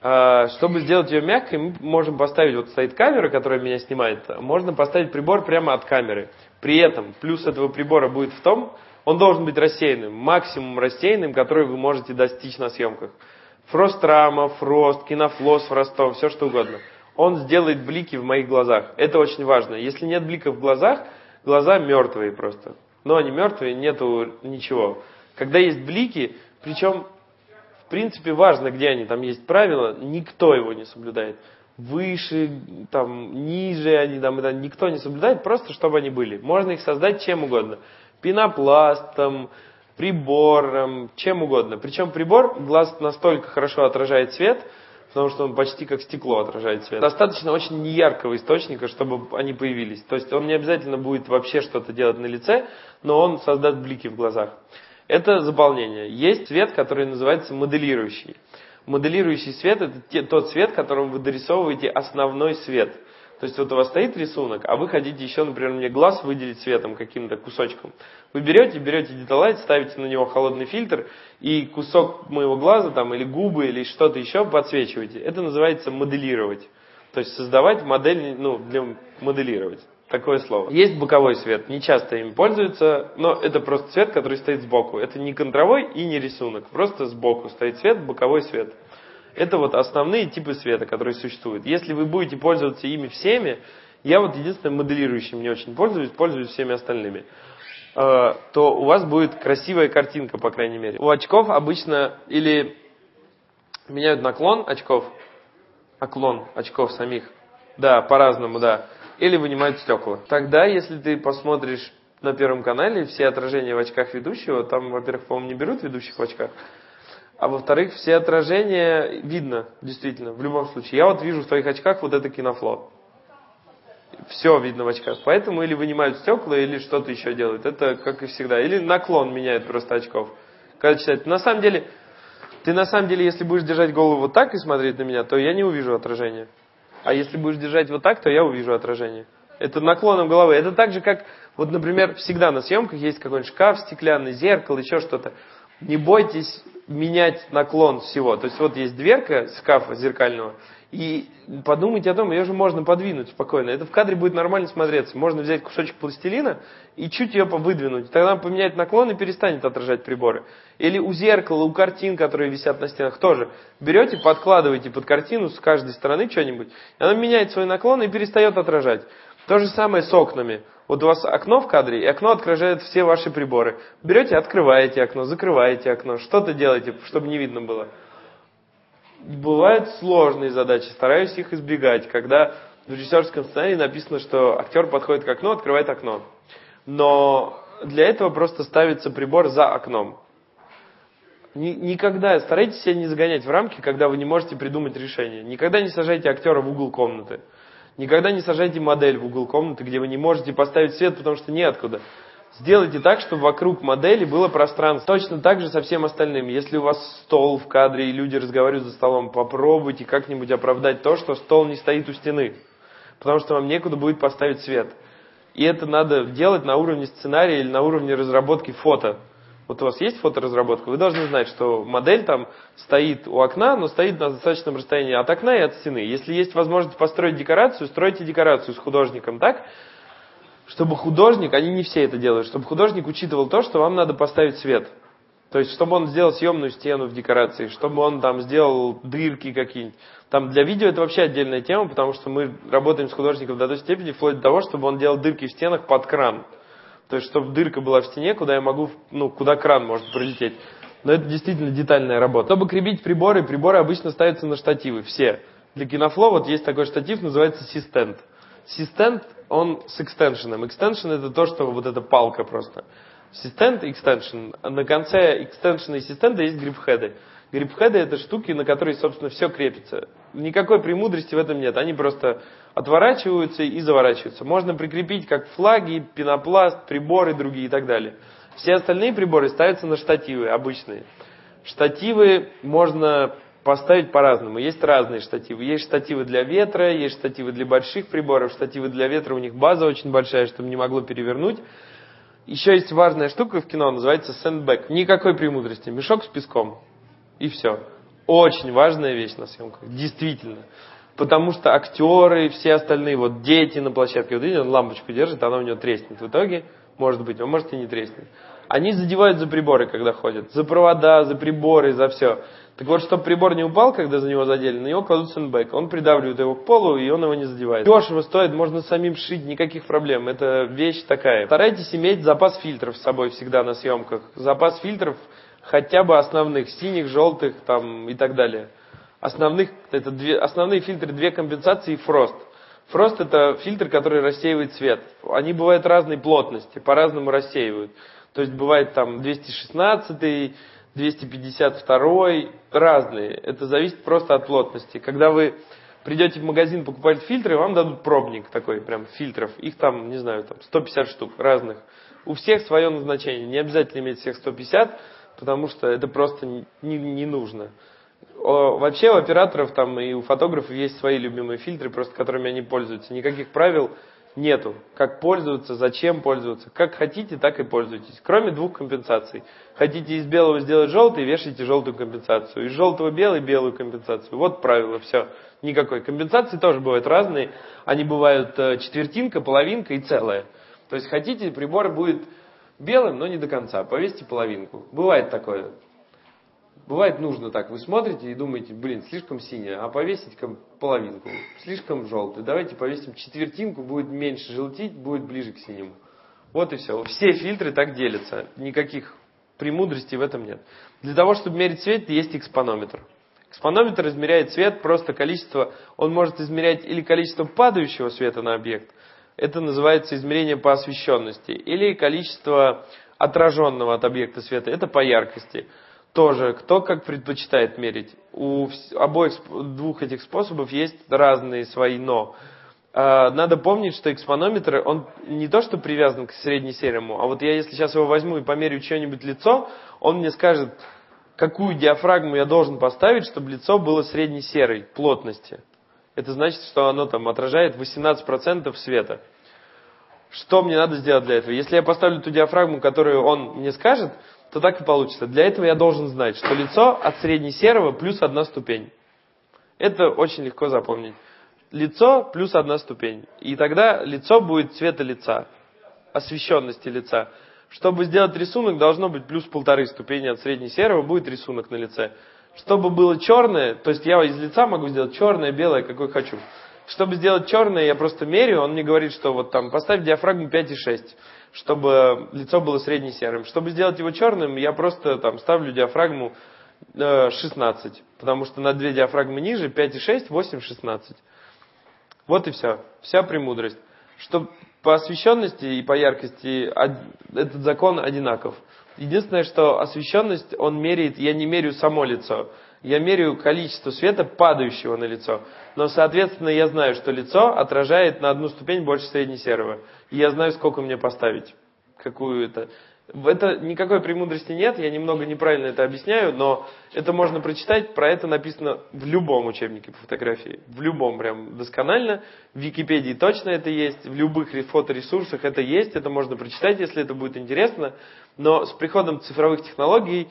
Чтобы сделать ее мягкой, мы можем поставить, вот стоит камера, которая меня снимает, можно поставить прибор прямо от камеры. При этом плюс этого прибора будет в том, он должен быть рассеянным, максимум рассеянным, который вы можете достичь на съемках. Фрострама, фрост, кинофлос, фростом, все что угодно. Он сделает блики в моих глазах. Это очень важно. Если нет бликов в глазах, глаза мертвые просто. Но они мертвые, нету ничего. Когда есть блики, причем, в принципе, важно, где они. Там есть правило, никто его не соблюдает. Выше, там, ниже они, там, никто не соблюдает, просто чтобы они были. Можно их создать чем угодно. Пенопластом, прибором, чем угодно. Причем прибор, глаз настолько хорошо отражает свет, потому что он почти как стекло отражает свет. Достаточно очень неяркого источника, чтобы они появились. То есть он не обязательно будет вообще что-то делать на лице, но он создаст блики в глазах. Это заполнение. Есть цвет, который называется моделирующий. Моделирующий цвет – это тот цвет, которым вы дорисовываете основной свет. То есть вот у вас стоит рисунок, а вы хотите еще, например, мне глаз выделить цветом каким-то кусочком. Вы берете Dedolight, ставите на него холодный фильтр, и кусок моего глаза, там, или губы, или что-то еще подсвечиваете. Это называется моделировать. То есть создавать модель, для моделировать. Такое слово. Есть боковой свет, не часто им пользуются, но это просто цвет, который стоит сбоку. Это не контровой и не рисунок, просто сбоку стоит цвет, боковой свет. Это вот основные типы света, которые существуют. Если вы будете пользоваться ими всеми, я вот единственным моделирующим не очень пользуюсь всеми остальными, то у вас будет красивая картинка, по крайней мере. У очков обычно или меняют наклон очков, оклон очков самих, да, по-разному, да, или вынимают стекла. Тогда, если ты посмотришь на Первом канале все отражения в очках ведущего, там, во-первых, по-моему, не берут ведущих в очках, а во-вторых, все отражения видно, действительно, в любом случае. Я вот вижу в твоих очках вот это кинофло. Все видно в очках. Поэтому или вынимают стекла, или что-то еще делают. Это как и всегда. Или наклон меняет просто очков. Когда читать, ты на самом деле, если будешь держать голову вот так и смотреть на меня, то я не увижу отражение. А если будешь держать вот так, то я увижу отражение. Это наклоном головы. Это так же, как, вот, например, всегда на съемках есть какой-нибудь шкаф, стеклянный, зеркало, еще что-то. Не бойтесь менять наклон всего. То есть вот есть дверка шкафа зеркального, И подумайте о том, ее же можно подвинуть спокойно. Это в кадре будет нормально смотреться. Можно взять кусочек пластилина и чуть ее выдвинуть. Тогда она поменяет наклон и перестанет отражать приборы. Или у зеркала, у картин, которые висят на стенах, тоже. Берете, подкладываете под картину с каждой стороны что-нибудь. Она меняет свой наклон и перестает отражать. То же самое с окнами. Вот у вас окно в кадре, и окно отражает все ваши приборы. Берете, открываете окно, закрываете окно. Что-то делаете, чтобы не видно было. Бывают сложные задачи, стараюсь их избегать, когда в режиссерском сценарии написано, что актер подходит к окну, открывает окно. Но для этого просто ставится прибор за окном. Никогда старайтесь себя не загонять в рамки, когда вы не можете придумать решение. Никогда не сажайте актера в угол комнаты. Никогда не сажайте модель в угол комнаты, где вы не можете поставить свет, потому что неоткуда. Сделайте так, чтобы вокруг модели было пространство. Точно так же со всем остальным. Если у вас стол в кадре и люди разговаривают за столом, попробуйте как-нибудь оправдать то, что стол не стоит у стены. Потому что вам некуда будет поставить свет. И это надо делать на уровне сценария или на уровне разработки фото. Вот у вас есть фоторазработка, вы должны знать, что модель там стоит у окна, но стоит на достаточном расстоянии от окна и от стены. Если есть возможность построить декорацию, стройте декорацию с художником так, чтобы художник, они не все это делают, чтобы художник учитывал то, что вам надо поставить свет. То есть, чтобы он сделал съемную стену в декорации, чтобы он там сделал дырки какие-нибудь. Там для видео это вообще отдельная тема, потому что мы работаем с художником до той степени, вплоть до того, чтобы он делал дырки в стенах под кран. То есть, чтобы дырка была в стене, куда я могу, куда кран может пролететь. Но это действительно детальная работа. Чтобы крепить приборы, приборы обычно ставятся на штативы, все. Для кинофло вот есть такой штатив, называется Си-стенд. Систенд, он с экстеншеном. Экстеншн это то, что вот эта палка просто. Систенд, экстеншн. На конце экстеншена и систенда есть грипхеды. Грипхеды это штуки, на которые, собственно, все крепится. Никакой премудрости в этом нет. Они просто отворачиваются и заворачиваются. Можно прикрепить как флаги, пенопласт, приборы другие и так далее. Все остальные приборы ставятся на штативы обычные. Штативы можно поставить по-разному. Есть разные штативы. Есть штативы для ветра, есть штативы для больших приборов. Штативы для ветра, у них база очень большая, чтобы не могло перевернуть. Еще есть важная штука в кино, называется сэндбэг. Никакой премудрости. Мешок с песком. И все. Очень важная вещь на съемках. Действительно. Потому что актеры и все остальные, вот дети на площадке, вот видите, он лампочку держит, она у него треснет. В итоге, может быть, он может и не треснет. Они задевают за приборы, когда ходят. За провода, за приборы, за все. Так вот, чтобы прибор не упал, когда за него задели, на него кладут сэндбэг. Он придавливает его к полу, и он его не задевает. Дешево стоит, можно самим шить, никаких проблем. Это вещь такая. Старайтесь иметь запас фильтров с собой всегда на съемках. Запас фильтров хотя бы основных, синих, желтых там, и так далее. Основные фильтры, две компенсации и фрост. Фрост это фильтр, который рассеивает свет. Они бывают разной плотности, по-разному рассеивают. То есть бывает там 216-й, 252-й, разные. Это зависит просто от плотности. Когда вы придете в магазин покупать фильтры, вам дадут пробник такой, прям фильтров. Их там, не знаю, там 150 штук разных. У всех свое назначение. Не обязательно иметь всех 150, потому что это просто не нужно. Вообще у операторов там и у фотографов есть свои любимые фильтры, просто которыми они пользуются. Никаких правил нету. Как пользоваться, зачем пользоваться. Как хотите, так и пользуйтесь. Кроме двух компенсаций. Хотите из белого сделать желтый, вешайте желтую компенсацию. Из желтого белый, белую компенсацию. Вот правило, все. Никакой. Компенсации тоже бывают разные. Они бывают четвертинка, половинка и целая. То есть хотите, прибор будет белым, но не до конца. Повесьте половинку. Бывает такое. Бывает нужно так. Вы смотрите и думаете, слишком синяя, а повесить половинку, слишком желтый. Давайте повесим четвертинку, будет меньше желтить, будет ближе к синему. Вот и все. Все фильтры так делятся. Никаких премудростей в этом нет. Для того, чтобы мерить цвет, есть экспонометр. Экспонометр измеряет цвет, просто количество. Он может измерять или количество падающего света на объект, это называется измерение по освещенности, или количество отраженного от объекта света, это по яркости. Тоже, кто как предпочитает мерить. У обоих двух этих способов есть разные свои «но». Надо помнить, что экспонометр, он не то что привязан к среднесерому, а вот я если сейчас его возьму и померю чье-нибудь лицо, он мне скажет, какую диафрагму я должен поставить, чтобы лицо было среднесерой плотности. Это значит, что оно там отражает 18% света. Что мне надо сделать для этого? Если я поставлю ту диафрагму, которую он мне скажет, то так и получится. Для этого я должен знать, что лицо от среднесерого плюс одна ступень. Это очень легко запомнить. Лицо плюс одна ступень. И тогда лицо будет цвета лица, освещенности лица. Чтобы сделать рисунок, должно быть плюс 1,5 ступени от среднесерого, будет рисунок на лице. Чтобы было черное, то есть я из лица могу сделать черное, белое, какое хочу. Чтобы сделать черное, я просто меряю, он мне говорит, что вот там поставь диафрагму 5,6, чтобы лицо было среднесерым. Чтобы сделать его черным, я просто там ставлю диафрагму 16, потому что на 2 диафрагмы ниже 5,6, 8, 16. Вот и все. Вся премудрость. Что по освещенности и по яркости этот закон одинаков. Единственное, что освещенность он меряет, я не меряю само лицо. Я меряю количество света, падающего на лицо. Но, соответственно, я знаю, что лицо отражает на 1 ступень больше среднесерого. И я знаю, сколько мне поставить. Какую это. Это никакой премудрости нет, я немного неправильно это объясняю, но это можно прочитать, про это написано в любом учебнике по фотографии. В любом прям досконально. В Википедии точно это есть, в любых фоторесурсах это есть, это можно прочитать, если это будет интересно. Но с приходом цифровых технологий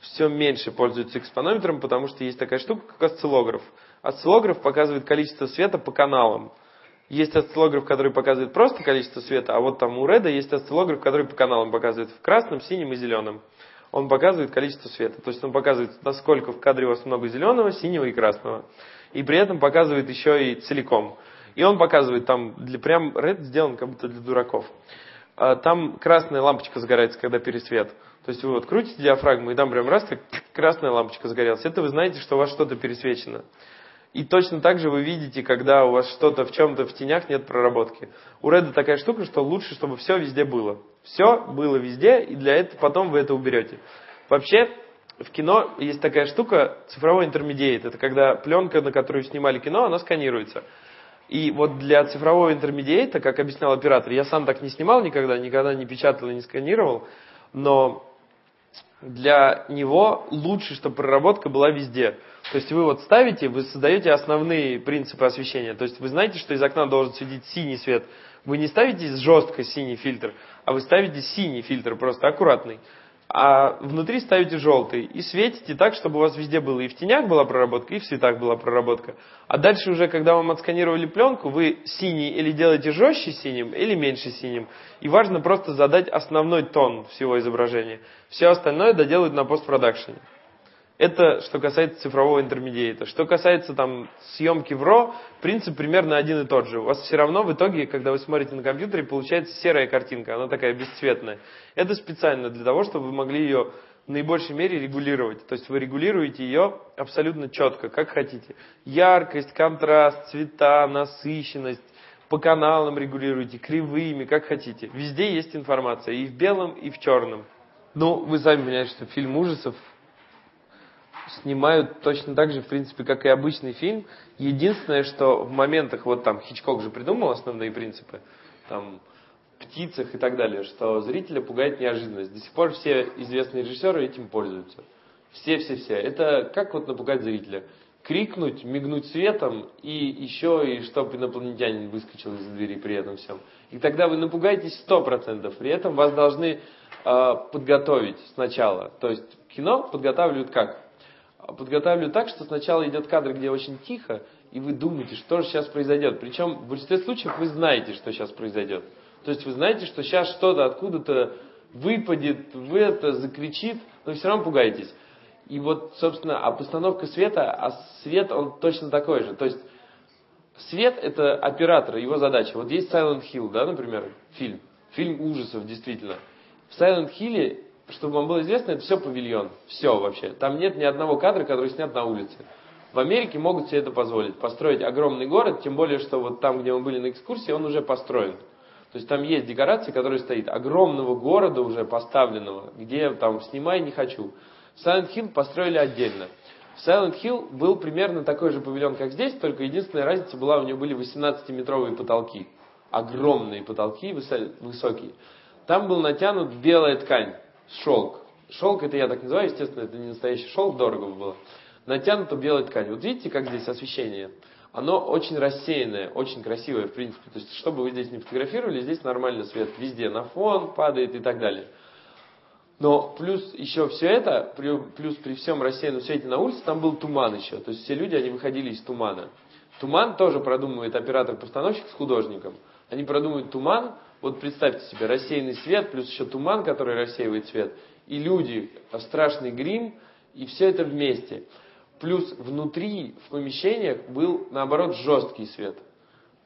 все меньше пользуются экспонометром, потому что есть такая штука, как осциллограф. Осциллограф показывает количество света по каналам. Есть осциллограф, который показывает просто количество света, а вот там у Реда есть осциллограф, который по каналам показывает в красном, синем и зеленом. Он показывает количество света. То есть он показывает, насколько в кадре у вас много зеленого, синего и красного. И при этом показывает еще и целиком. И он показывает там, прям Ред сделан как будто для дураков. Там красная лампочка сгорается, когда пересвет. То есть вы вот крутите диафрагму, и там прям раз, как красная лампочка загорелась. Это вы знаете, что у вас что-то пересвечено. И точно так же вы видите, когда у вас что-то в чем-то в тенях нет проработки. У Реда такая штука, что лучше, чтобы все везде было. Все было везде, и для этого потом вы это уберете. Вообще, в кино есть такая штука, цифровой интермедиат. Это когда пленка, на которую снимали кино, она сканируется. И вот для цифрового интермедиата, как объяснял оператор, я сам так не снимал никогда не печатал и не сканировал, но для него лучше, чтобы проработка была везде. То есть вы вот ставите, вы создаете основные принципы освещения. То есть вы знаете, что из окна должен светить синий свет. Вы не ставите жестко синий фильтр, а вы ставите синий фильтр, просто аккуратный. А внутри ставите желтый. И светите так, чтобы у вас везде было. И в тенях была проработка, и в светах была проработка. А дальше уже, когда вам отсканировали пленку, вы синий или делаете жестче синим, или меньше синим. И важно просто задать основной тон всего изображения. Все остальное доделают на постпродакшене. Это что касается цифрового интермедиата. Что касается там съемки в RAW, принцип примерно один и тот же. У вас все равно в итоге, когда вы смотрите на компьютере, получается серая картинка, она такая бесцветная. Это специально для того, чтобы вы могли ее в наибольшей мере регулировать. То есть вы регулируете ее абсолютно четко, как хотите. Яркость, контраст, цвета, насыщенность. По каналам регулируете, кривыми, как хотите. Везде есть информация, и в белом, и в черном. Ну, вы сами понимаете, что фильм ужасов снимают точно так же, в принципе, как и обычный фильм. Единственное, что в моментах, вот там Хичкок же придумал основные принципы, там, в птицах и так далее, что зрителя пугает неожиданность. До сих пор все известные режиссеры этим пользуются. Все. Это как вот напугать зрителя? Крикнуть, мигнуть светом, и еще, и чтобы инопланетянин выскочил из двери при этом всем. И тогда вы напугаетесь 100%. При этом вас должны подготовить сначала. То есть кино подготавливают как? Подготавливаю так, что сначала идет кадр, где очень тихо, и вы думаете, что же сейчас произойдет. Причем в большинстве случаев вы знаете, что сейчас произойдет. То есть вы знаете, что сейчас что-то откуда-то выпадет, вы это закричит, но все равно пугаетесь. И вот, собственно, а постановка света, а свет, он точно такой же. То есть свет – это оператор, его задача. Вот есть Silent Hill, да, например, фильм. Фильм ужасов, действительно. В Silent Hill, чтобы вам было известно, это все павильон. Все вообще. Там нет ни одного кадра, который снят на улице. В Америке могут себе это позволить. Построить огромный город, тем более, что вот там, где мы были на экскурсии, он уже построен. То есть там есть декорации, которые стоит. Огромного города уже поставленного, где там «снимай, не хочу». Silent Hill построили отдельно. В Silent Hill был примерно такой же павильон, как здесь, только единственная разница была, у него были 18-метровые потолки. Огромные потолки, высокие. Там был натянут белая ткань. Шелк. Шелк, это я так называю, естественно, это не настоящий шелк, дорого было. Натянута белая ткань. Вот видите, как здесь освещение? Оно очень рассеянное, очень красивое, в принципе. То есть, что бы вы здесь не фотографировали, здесь нормально свет везде, на фон падает и так далее. Но плюс еще все это, плюс при всем рассеянном свете на улице, там был туман еще. То есть все люди, они выходили из тумана. Туман тоже продумывает оператор-постановщик с художником. Они продумывают туман. Вот представьте себе, рассеянный свет, плюс еще туман, который рассеивает свет, и люди, страшный грим, и все это вместе. Плюс внутри, в помещениях, был, наоборот, жесткий свет.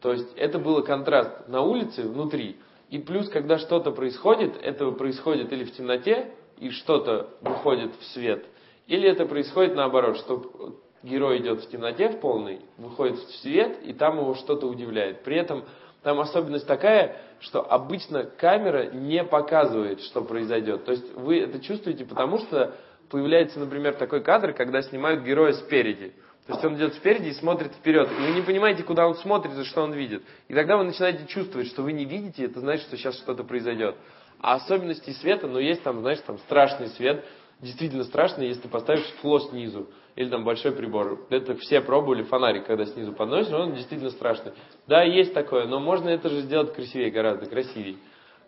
То есть это был контраст на улице, внутри. И плюс, когда что-то происходит, это происходит или в темноте, и что-то выходит в свет, или это происходит наоборот, что герой идет в темноте в полной, выходит в свет, и там его что-то удивляет. При этом там особенность такая, что обычно камера не показывает, что произойдет. То есть вы это чувствуете, потому что появляется, например, такой кадр, когда снимают героя спереди. То есть он идет спереди и смотрит вперед. И вы не понимаете, куда он смотрит и что он видит. И тогда вы начинаете чувствовать, что вы не видите, это значит, что сейчас что-то произойдет. А особенности света, ну есть там, знаешь, там страшный свет, действительно страшный, если ты поставишь фло снизу. Или там большой прибор. Это все пробовали фонарик, когда снизу подносишь, он действительно страшный. Да, есть такое, но можно это же сделать красивее, гораздо красивее.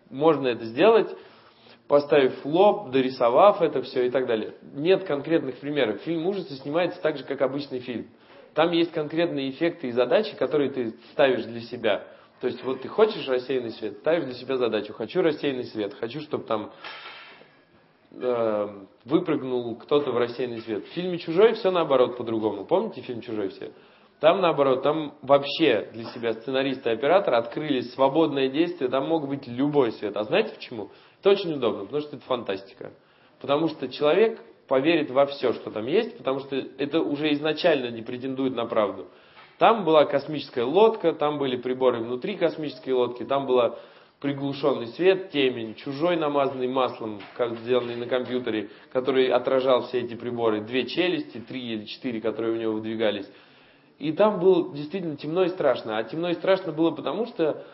Можно это сделать, поставив лоб, дорисовав это все и так далее. Нет конкретных примеров. Фильм ужаса снимается так же, как обычный фильм. Там есть конкретные эффекты и задачи, которые ты ставишь для себя. То есть вот ты хочешь рассеянный свет, ставишь для себя задачу. Хочу рассеянный свет, хочу, чтобы там выпрыгнул кто-то в рассеянный свет. В фильме «Чужой» все наоборот по-другому. Помните фильм «Чужой» все? Там наоборот, там вообще для себя сценаристы и операторы открыли свободное действие, там мог быть любой свет. А знаете почему? Это очень удобно, потому что это фантастика. Потому что человек поверит во все, что там есть, потому что это уже изначально не претендует на правду. Там была космическая лодка, там были приборы внутри космической лодки, там была приглушенный свет, темень, чужой, намазанный маслом, как сделанный на компьютере, который отражал все эти приборы, две челюсти, три или четыре, которые у него выдвигались. И там было действительно темно и страшно. А темно и страшно было потому, что...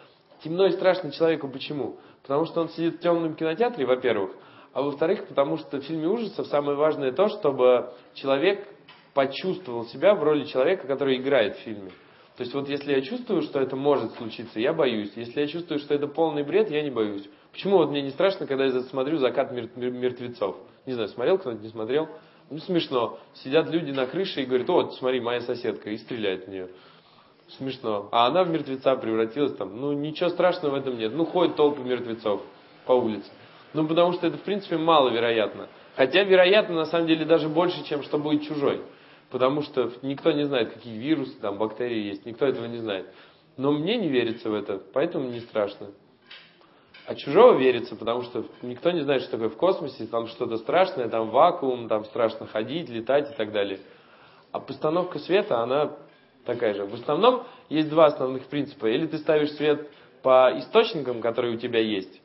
Темно и страшно человеку почему? Потому что он сидит в темном кинотеатре, во-первых. А во-вторых, потому что в фильме ужасов самое важное то, чтобы человек почувствовал себя в роли человека, который играет в фильме. То есть вот если я чувствую, что это может случиться, я боюсь. Если я чувствую, что это полный бред, я не боюсь. Почему вот мне не страшно, когда я смотрю «Закат мертвецов»? Не знаю, смотрел кто-нибудь, не смотрел? Ну, смешно. Сидят люди на крыше и говорят: «О, смотри, моя соседка», и стреляет в нее. Смешно. А она в мертвеца превратилась там. Ну, ничего страшного в этом нет. Ну, ходят толпы мертвецов по улице. Ну, потому что это, в принципе, маловероятно. Хотя, вероятно, на самом деле, даже больше, чем что будет «Чужой». Потому что никто не знает, какие вирусы, там, бактерии есть. Никто этого не знает. Но мне не верится в это, поэтому не страшно. А «Чужого» верится, потому что никто не знает, что такое в космосе. Там что-то страшное, там вакуум, там страшно ходить, летать и так далее. А постановка света, она... такая же. В основном есть два основных принципа. Или ты ставишь свет по источникам, которые у тебя есть,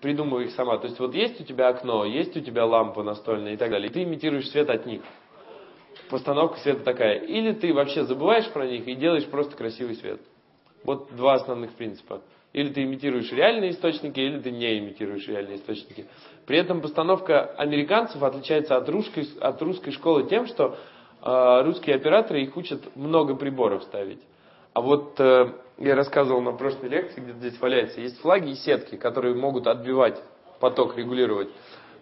придумывай их сама. То есть вот есть у тебя окно, есть у тебя лампа настольная и так далее, и ты имитируешь свет от них. Постановка света такая. Или ты вообще забываешь про них и делаешь просто красивый свет. Вот два основных принципа. Или ты имитируешь реальные источники, или ты не имитируешь реальные источники. При этом постановка американцев отличается от русской школы тем, что русские операторы, их учат много приборов ставить. А вот я рассказывал на прошлой лекции, где-то здесь валяется, есть флаги и сетки, которые могут отбивать поток, регулировать.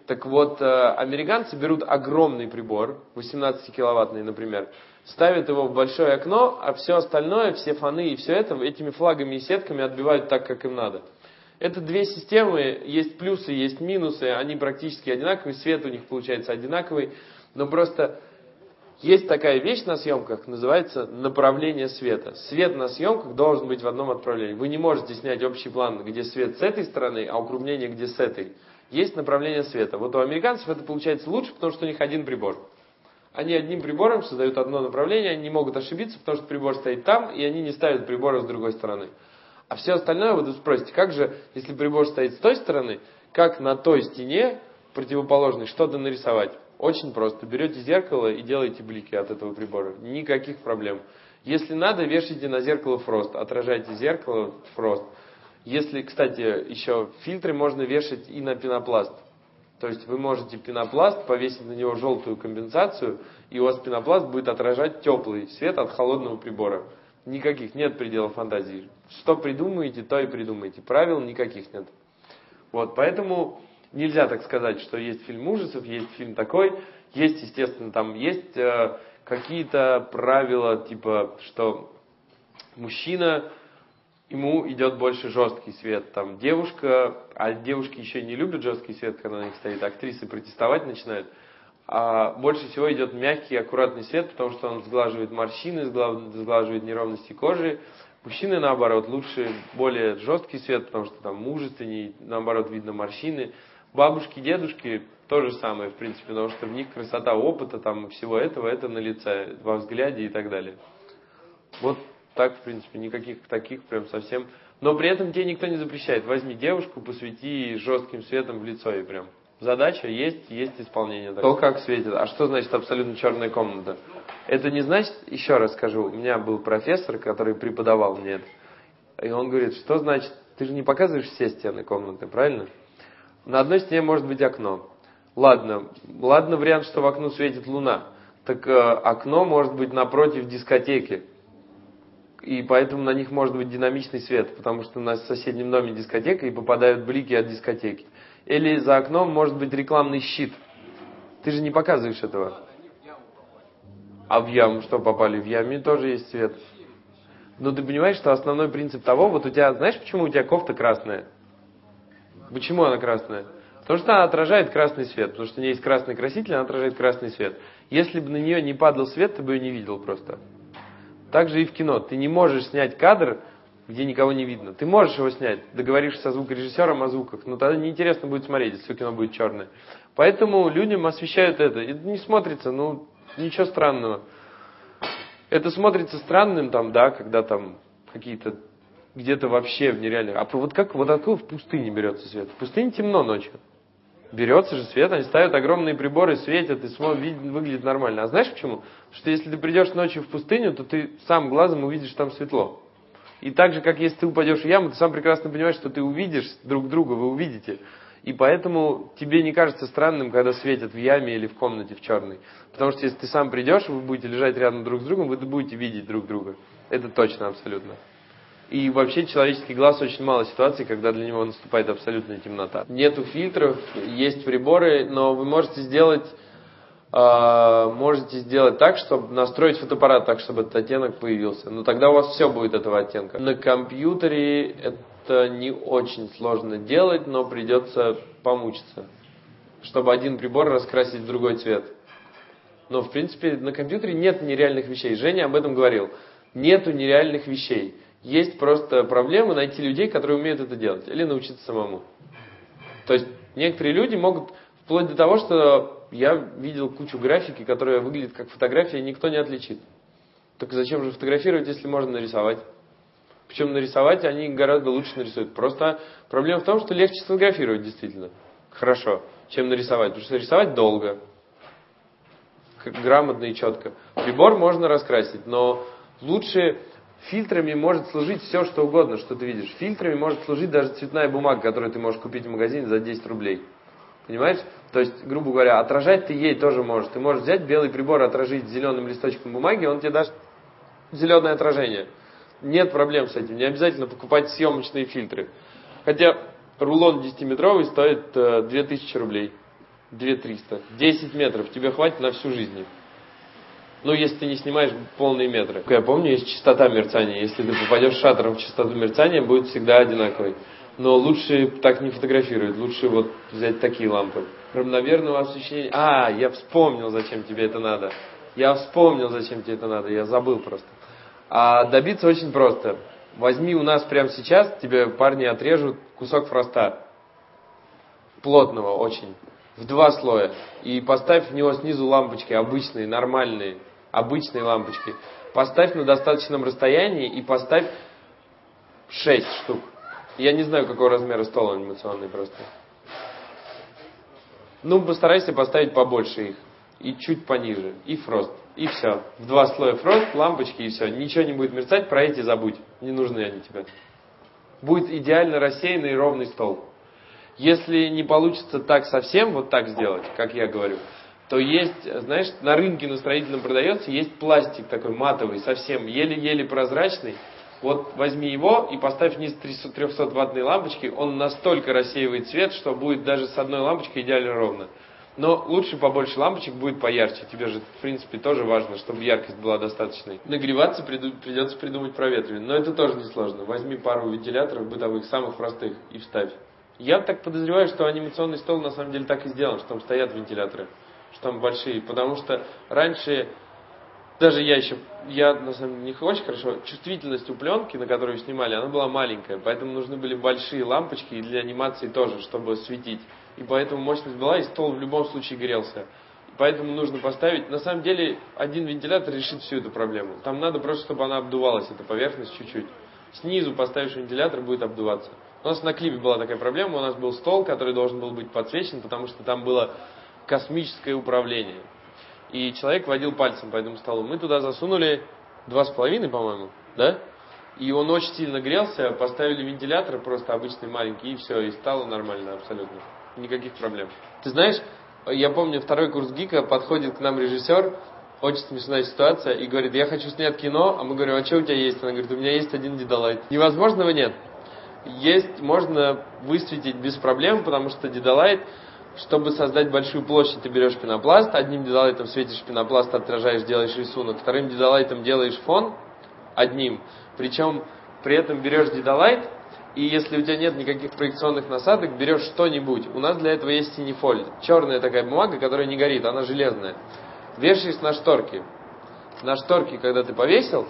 Так вот, американцы берут огромный прибор, 18-киловаттный, например, ставят его в большое окно, а все остальное, все фоны и все это, этими флагами и сетками отбивают так, как им надо. Это две системы, есть плюсы, есть минусы, они практически одинаковые, свет у них получается одинаковый, но просто... Есть такая вещь на съемках, называется направление света. Свет на съемках должен быть в одном отправлении. Вы не можете снять общий план, где свет с этой стороны, а округление, где с этой. Есть направление света. Вот у американцев это получается лучше, потому что у них один прибор. Они одним прибором создают одно направление, они не могут ошибиться, потому что прибор стоит там, и они не ставят прибора с другой стороны. А все остальное, вы спросите, как же, если прибор стоит с той стороны, как на той стене противоположной что-то нарисовать? Очень просто. Берете зеркало и делаете блики от этого прибора. Никаких проблем. Если надо, вешайте на зеркало фрост. Отражайте зеркало фрост. Если, кстати, еще фильтры можно вешать и на пенопласт. То есть вы можете пенопласт повесить на него желтую компенсацию, и у вас пенопласт будет отражать теплый свет от холодного прибора. Никаких нет пределов фантазии. Что придумаете, то и придумаете. Правил никаких нет. Вот, поэтому... Нельзя так сказать, что есть фильм ужасов, есть фильм такой, есть, естественно, там есть какие-то правила, типа, что мужчина, ему идет больше жесткий свет, там девушка, а девушки еще не любят жесткий свет, когда на них стоит актрисы, протестовать начинают, а больше всего идет мягкий, аккуратный свет, потому что он сглаживает морщины, сглаживает неровности кожи. Мужчины, наоборот, лучше более жесткий свет, потому что там мужественней, наоборот, видно морщины. Бабушки, дедушки, то же самое, в принципе, потому что в них красота опыта, там, всего этого, это на лице, во взгляде и так далее. Вот так, в принципе, никаких таких прям совсем. Но при этом тебе никто не запрещает. Возьми девушку, посвети жестким светом в лицо, и прям. Задача есть, есть исполнение. То, как светит. А что значит абсолютно черная комната? Это не значит, еще раз скажу, у меня был профессор, который преподавал мне это. И он говорит, что значит, ты же не показываешь все стены комнаты, правильно? На одной стене может быть окно. Ладно, вариант, что в окно светит луна. Так окно может быть напротив дискотеки. И поэтому на них может быть динамичный свет, потому что у нас в соседнем доме дискотека, и попадают блики от дискотеки. Или за окном может быть рекламный щит. Ты же не показываешь этого. А в яму что попали? В яме тоже есть свет. Но ты понимаешь, что основной принцип того, вот у тебя, знаешь, почему у тебя кофта красная? Почему она красная? Потому что она отражает красный свет. Потому что у нее есть красный краситель, она отражает красный свет. Если бы на нее не падал свет, ты бы ее не видел просто. Так же и в кино. Ты не можешь снять кадр, где никого не видно. Ты можешь его снять, договоришься со звукорежиссером о звуках, но тогда неинтересно будет смотреть, если кино будет черное. Поэтому людям освещают это. Это не смотрится, ну, ничего странного. Это смотрится странным, там, да, когда там какие-то, где-то вообще в нереальных. А вот как, вот откуда в пустыне берется свет? В пустыне темно ночью. Берется же свет, они ставят огромные приборы, светят, и выглядит нормально. А знаешь почему? Потому что если ты придешь ночью в пустыню, то ты сам глазом увидишь там светло. И так же, как если ты упадешь в яму, ты сам прекрасно понимаешь, что ты увидишь друг друга, вы увидите. И поэтому тебе не кажется странным, когда светят в яме или в комнате в черной. Потому что если ты сам придешь, вы будете лежать рядом друг с другом, вы будете видеть друг друга. Это точно, абсолютно. И вообще человеческий глаз очень мало ситуаций, когда для него наступает абсолютная темнота. Нету фильтров, есть приборы, но вы можете сделать так, чтобы настроить фотоаппарат так, чтобы этот оттенок появился. Но тогда у вас все будет этого оттенка. На компьютере это не очень сложно делать, но придется помучиться, чтобы один прибор раскрасить в другой цвет. Но в принципе на компьютере нет нереальных вещей. Женя об этом говорил. Нету нереальных вещей. Есть просто проблема найти людей, которые умеют это делать, или научиться самому. То есть некоторые люди могут, вплоть до того, что я видел кучу графики, которая выглядит как фотография, и никто не отличит. Только зачем же фотографировать, если можно нарисовать? Причем нарисовать они гораздо лучше нарисуют. Просто проблема в том, что легче сфотографировать действительно хорошо, чем нарисовать, потому что рисовать долго, грамотно и четко. Прибор можно раскрасить, но лучше... Фильтрами может служить все, что угодно, что ты видишь. Фильтрами может служить даже цветная бумага, которую ты можешь купить в магазине за 10 рублей. Понимаешь? То есть, грубо говоря, отражать ты ей тоже можешь. Ты можешь взять белый прибор, отражить зеленым листочком бумаги, он тебе даст зеленое отражение. Нет проблем с этим. Не обязательно покупать съемочные фильтры. Хотя рулон 10-метровый стоит 2000 рублей. 2300. 10 метров тебе хватит на всю жизнь. Ну, если ты не снимаешь полные метры. Я помню, есть частота мерцания. Если ты попадешь шаттером в частоту мерцания, будет всегда одинаковой. Но лучше так не фотографировать. Лучше вот взять такие лампы. Равномерного освещения... я вспомнил, зачем тебе это надо. Я забыл просто. А добиться очень просто. Возьми у нас прямо сейчас, тебе парни отрежут кусок фроста. Плотного очень. В 2 слоя. И поставь в него снизу лампочки, обычные, нормальные. Обычные лампочки. Поставь на достаточном расстоянии и поставь 6 штук. Я не знаю, какого размера стол анимационный просто. Ну, постарайся поставить побольше их. И чуть пониже. И фрост. И все. В 2 слоя фрост, лампочки и все. Ничего не будет мерцать, про эти забудь. Не нужны они тебе. Будет идеально рассеянный и ровный стол. Если не получится так совсем, вот так сделать, как я говорю, то есть, знаешь, на рынке на строительном продается, есть пластик такой матовый, совсем еле-еле прозрачный, Вот возьми его и поставь вниз 300-ваттные лампочки, он настолько рассеивает свет, что будет даже с одной лампочкой идеально ровно. Но лучше побольше лампочек, будет поярче. Тебе же, в принципе, тоже важно, чтобы яркость была достаточной. Нагреваться придется придумать проветривание, но это тоже несложно. Возьми пару вентиляторов бытовых, самых простых, и вставь. Я так подозреваю, что анимационный стол на самом деле так и сделан, что там стоят вентиляторы, что там большие, потому что раньше... Даже я на самом деле не очень хорошо, чувствительность у пленки, на которую снимали, она была маленькая, поэтому нужны были большие лампочки и для анимации тоже, чтобы светить. И поэтому мощность была, и стол в любом случае грелся. Поэтому нужно поставить, на самом деле, один вентилятор решит всю эту проблему. Там надо просто, чтобы она обдувалась, эта поверхность чуть-чуть. Снизу поставишь вентилятор, будет обдуваться. У нас на клипе была такая проблема, у нас был стол, который должен был быть подсвечен, потому что там было космическое управление. И человек водил пальцем по этому столу. Мы туда засунули 2,5, по-моему, да? И он очень сильно грелся, поставили вентилятор, просто обычный маленький, и все, и стало нормально абсолютно. Никаких проблем. Ты знаешь, я помню, второй курс ГИКа, подходит к нам режиссер, очень смешная ситуация, и говорит, я хочу снять кино, а мы говорим, а что у тебя есть? Она говорит, у меня есть один Dedolight. Невозможного нет. Есть, можно высветить без проблем, потому что Dedolight... Чтобы создать большую площадь, ты берешь пенопласт, одним дедолайтом светишь пенопласт, отражаешь, делаешь рисунок, вторым дедолайтом делаешь фон одним, причем при этом берешь дедолайт, и если у тебя нет никаких проекционных насадок, берешь что-нибудь. У нас для этого есть синефоль, черная такая бумага, которая не горит, она железная. Вешаешь на шторки. На шторки, когда ты повесил,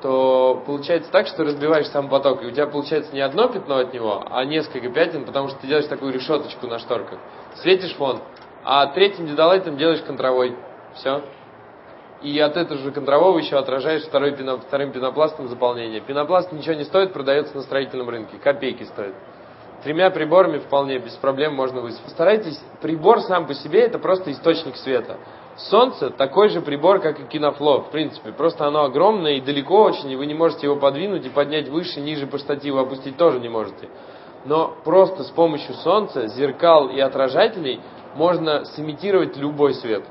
то получается так, что разбиваешь сам поток, и у тебя получается не одно пятно от него, а несколько пятен, потому что ты делаешь такую решеточку на шторках. Светишь фон, а третьим дедолайтом делаешь контровой. Все. И от этого же контрового еще отражаешь вторым пенопластом заполнение. Пенопласт ничего не стоит, продается на строительном рынке. Копейки стоит. 3 приборами вполне без проблем можно высветить. Старайтесь, прибор сам по себе это просто источник света. Солнце такой же прибор, как и кинофло, в принципе. Просто оно огромное и далеко очень, и вы не можете его подвинуть и поднять выше, ниже по штативу, опустить тоже не можете. Но просто с помощью солнца, зеркал и отражателей можно сымитировать любой свет.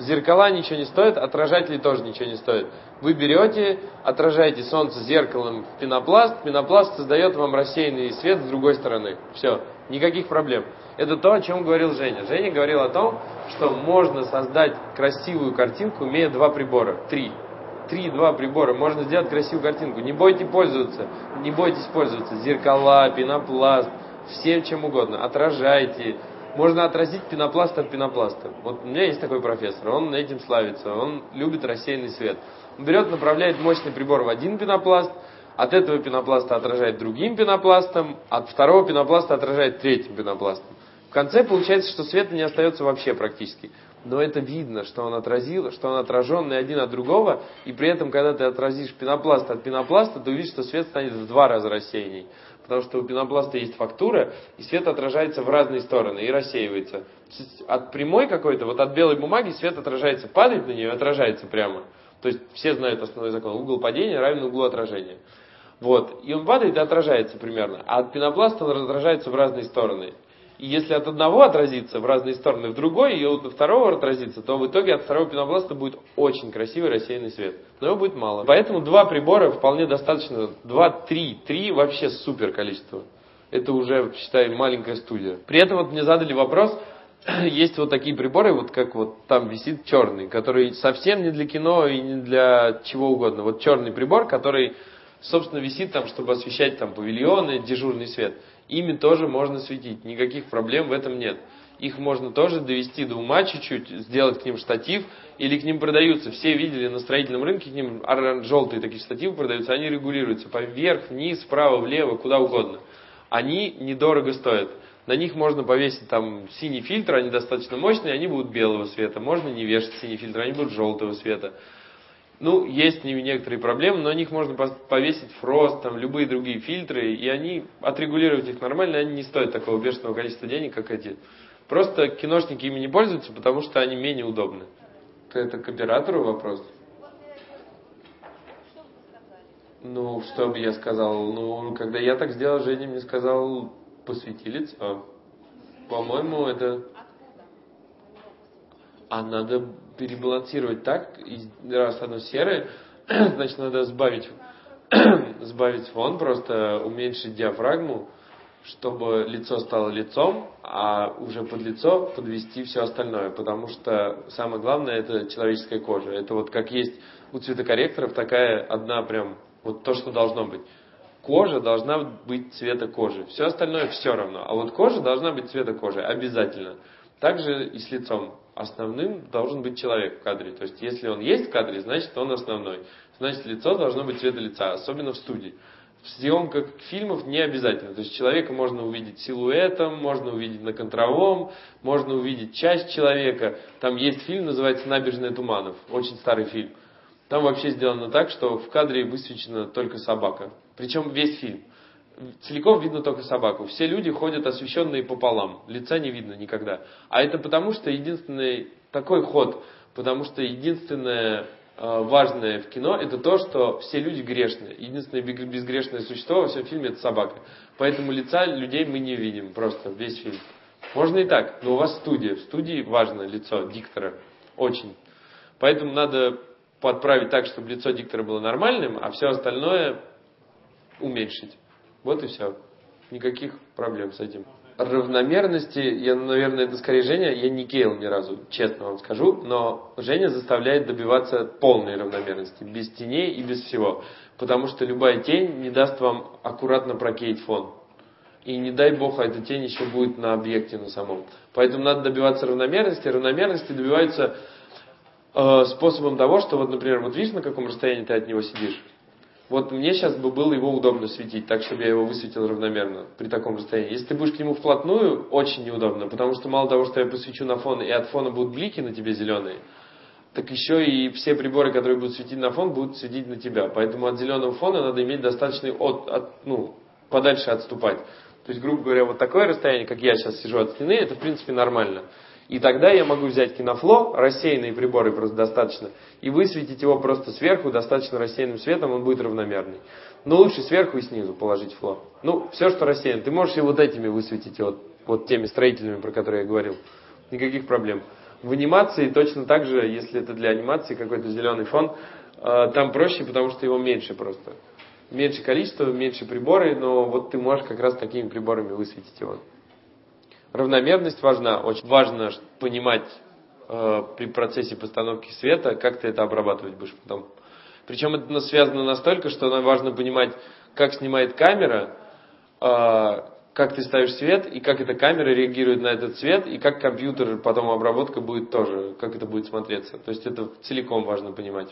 Зеркала ничего не стоят, отражатели тоже ничего не стоят. Вы берете, отражаете солнце зеркалом в пенопласт, пенопласт создает вам рассеянный свет с другой стороны. Все, никаких проблем. Это то, о чем говорил Женя. Женя говорил о том, что можно создать красивую картинку, имея 2 прибора. 3. 3-2 прибора. Можно сделать красивую картинку. Не бойтесь пользоваться. Зеркала, пенопласт, всем чем угодно. Отражайте. Можно отразить пенопласт от пенопласта. Вот у меня есть такой профессор, он этим славится, он любит рассеянный свет. Он берет, направляет мощный прибор в один пенопласт, от этого пенопласта отражает другим пенопластом, от второго пенопласта отражает третьим пенопластом. В конце получается, что света не остается вообще практически. Но это видно, что он отразил, что он отраженный один от другого, и при этом, когда ты отразишь пенопласт от пенопласта, ты увидишь, что свет станет в 2 раза рассеянней. Потому что у пенопласта есть фактура, и свет отражается в разные стороны и рассеивается. От прямой какой-то, вот от белой бумаги свет отражается, падает на нее и отражается прямо. То есть все знают основной закон. Угол падения равен углу отражения. Вот. И он падает и отражается примерно. А от пенопласта он отражается в разные стороны. И если от одного отразится в разные стороны в другой, и от второго отразится, то в итоге от второго пенопласта будет очень красивый рассеянный свет. Но его будет мало. Поэтому 2 прибора вполне достаточно. 2-3. 3 вообще супер количество. Это уже, считай, маленькая студия. При этом вот мне задали вопрос. Есть вот такие приборы, вот как вот там висит черный, который совсем не для кино и не для чего угодно. Вот черный прибор, который, собственно, висит там, чтобы освещать там павильоны, дежурный свет. Ими тоже можно светить, никаких проблем в этом нет. Их можно тоже довести до ума чуть-чуть, сделать к ним штатив, или к ним продаются. Все видели на строительном рынке, к ним желтые такие штативы продаются, они регулируются вверх, вниз, вправо, влево, куда угодно. Они недорого стоят. На них можно повесить там синий фильтр, они достаточно мощные, они будут белого цвета. Можно не вешать синий фильтр, они будут желтого цвета. Ну, есть некоторые проблемы, но на них можно повесить фрост, там, любые другие фильтры, и они, отрегулировать их нормально, они не стоят такого бешеного количества денег, как эти. Просто киношники ими не пользуются, потому что они менее удобны. Это к оператору вопрос? Ну, что бы я сказал? Ну, когда я так сделал, Женя мне сказал, посвети лицо. По-моему, это... А надо перебалансировать так, и раз оно серое, значит, надо сбавить сбавить фон, просто уменьшить диафрагму, чтобы лицо стало лицом, а уже под лицо подвести все остальное, потому что самое главное это человеческая кожа. Это вот как есть у цветокорректоров такая одна прям, вот то, что должно быть. Кожа должна быть цвета кожи. Все остальное все равно. А вот кожа должна быть цвета кожи. Обязательно. Также и с лицом. Основным должен быть человек в кадре. То есть, если он есть в кадре, значит, он основной. Значит, лицо должно быть цвета лица. Особенно в студии. В съемках фильмов не обязательно. То есть, человека можно увидеть силуэтом, можно увидеть на контровом, можно увидеть часть человека. Там есть фильм, называется «Набережная туманов». Очень старый фильм. Там вообще сделано так, что в кадре высвечена только собака. Причем весь фильм. Целиком видно только собаку. Все люди ходят освещенные пополам. Лица не видно никогда. А это потому, что единственный такой ход, потому что единственное важное в кино, это то, что все люди грешны. Единственное безгрешное существо во всем фильме – это собака. Поэтому лица людей мы не видим просто весь фильм. Можно и так, но у вас студия. В студии важно лицо диктора. Очень. Поэтому надо подправить так, чтобы лицо диктора было нормальным, а все остальное уменьшить. Вот и все. Никаких проблем с этим. Равномерности, я, наверное, это скорее Женя, я не кейл ни разу, честно вам скажу, но Женя заставляет добиваться полной равномерности, без теней и без всего. Потому что любая тень не даст вам аккуратно прокеять фон. И не дай бог, эта тень еще будет на объекте на самом. Поэтому надо добиваться равномерности. Равномерности добиваются способом того, что вот, например, вот видишь, на каком расстоянии ты от него сидишь. Вот мне сейчас бы было его удобно светить, так, чтобы я его высветил равномерно при таком расстоянии. Если ты будешь к нему вплотную, очень неудобно, потому что мало того, что я посвечу на фон, и от фона будут блики на тебе зеленые, так еще и все приборы, которые будут светить на фон, будут светить на тебя. Поэтому от зеленого фона надо иметь достаточный подальше отступать. То есть, грубо говоря, вот такое расстояние, как я сейчас сижу от стены, это в принципе нормально. И тогда я могу взять кинофло, рассеянные приборы просто достаточно, и высветить его просто сверху достаточно рассеянным светом, он будет равномерный. Но лучше сверху и снизу положить фло. Ну, все, что рассеяно. Ты можешь и вот этими высветить, вот теми строительными, про которые я говорил. Никаких проблем. В анимации точно так же, если это для анимации какой-то зеленый фон, там проще, потому что его меньше просто. Меньше количество, меньше приборы, но вот ты можешь как раз такими приборами высветить его. Равномерность важна. Очень важно понимать при процессе постановки света, как ты это обрабатывать будешь потом. Причем это связано настолько, что нам важно понимать, как снимает камера, как ты ставишь свет, и как эта камера реагирует на этот свет, и как компьютер, потом обработка будет тоже, как это будет смотреться. То есть это целиком важно понимать.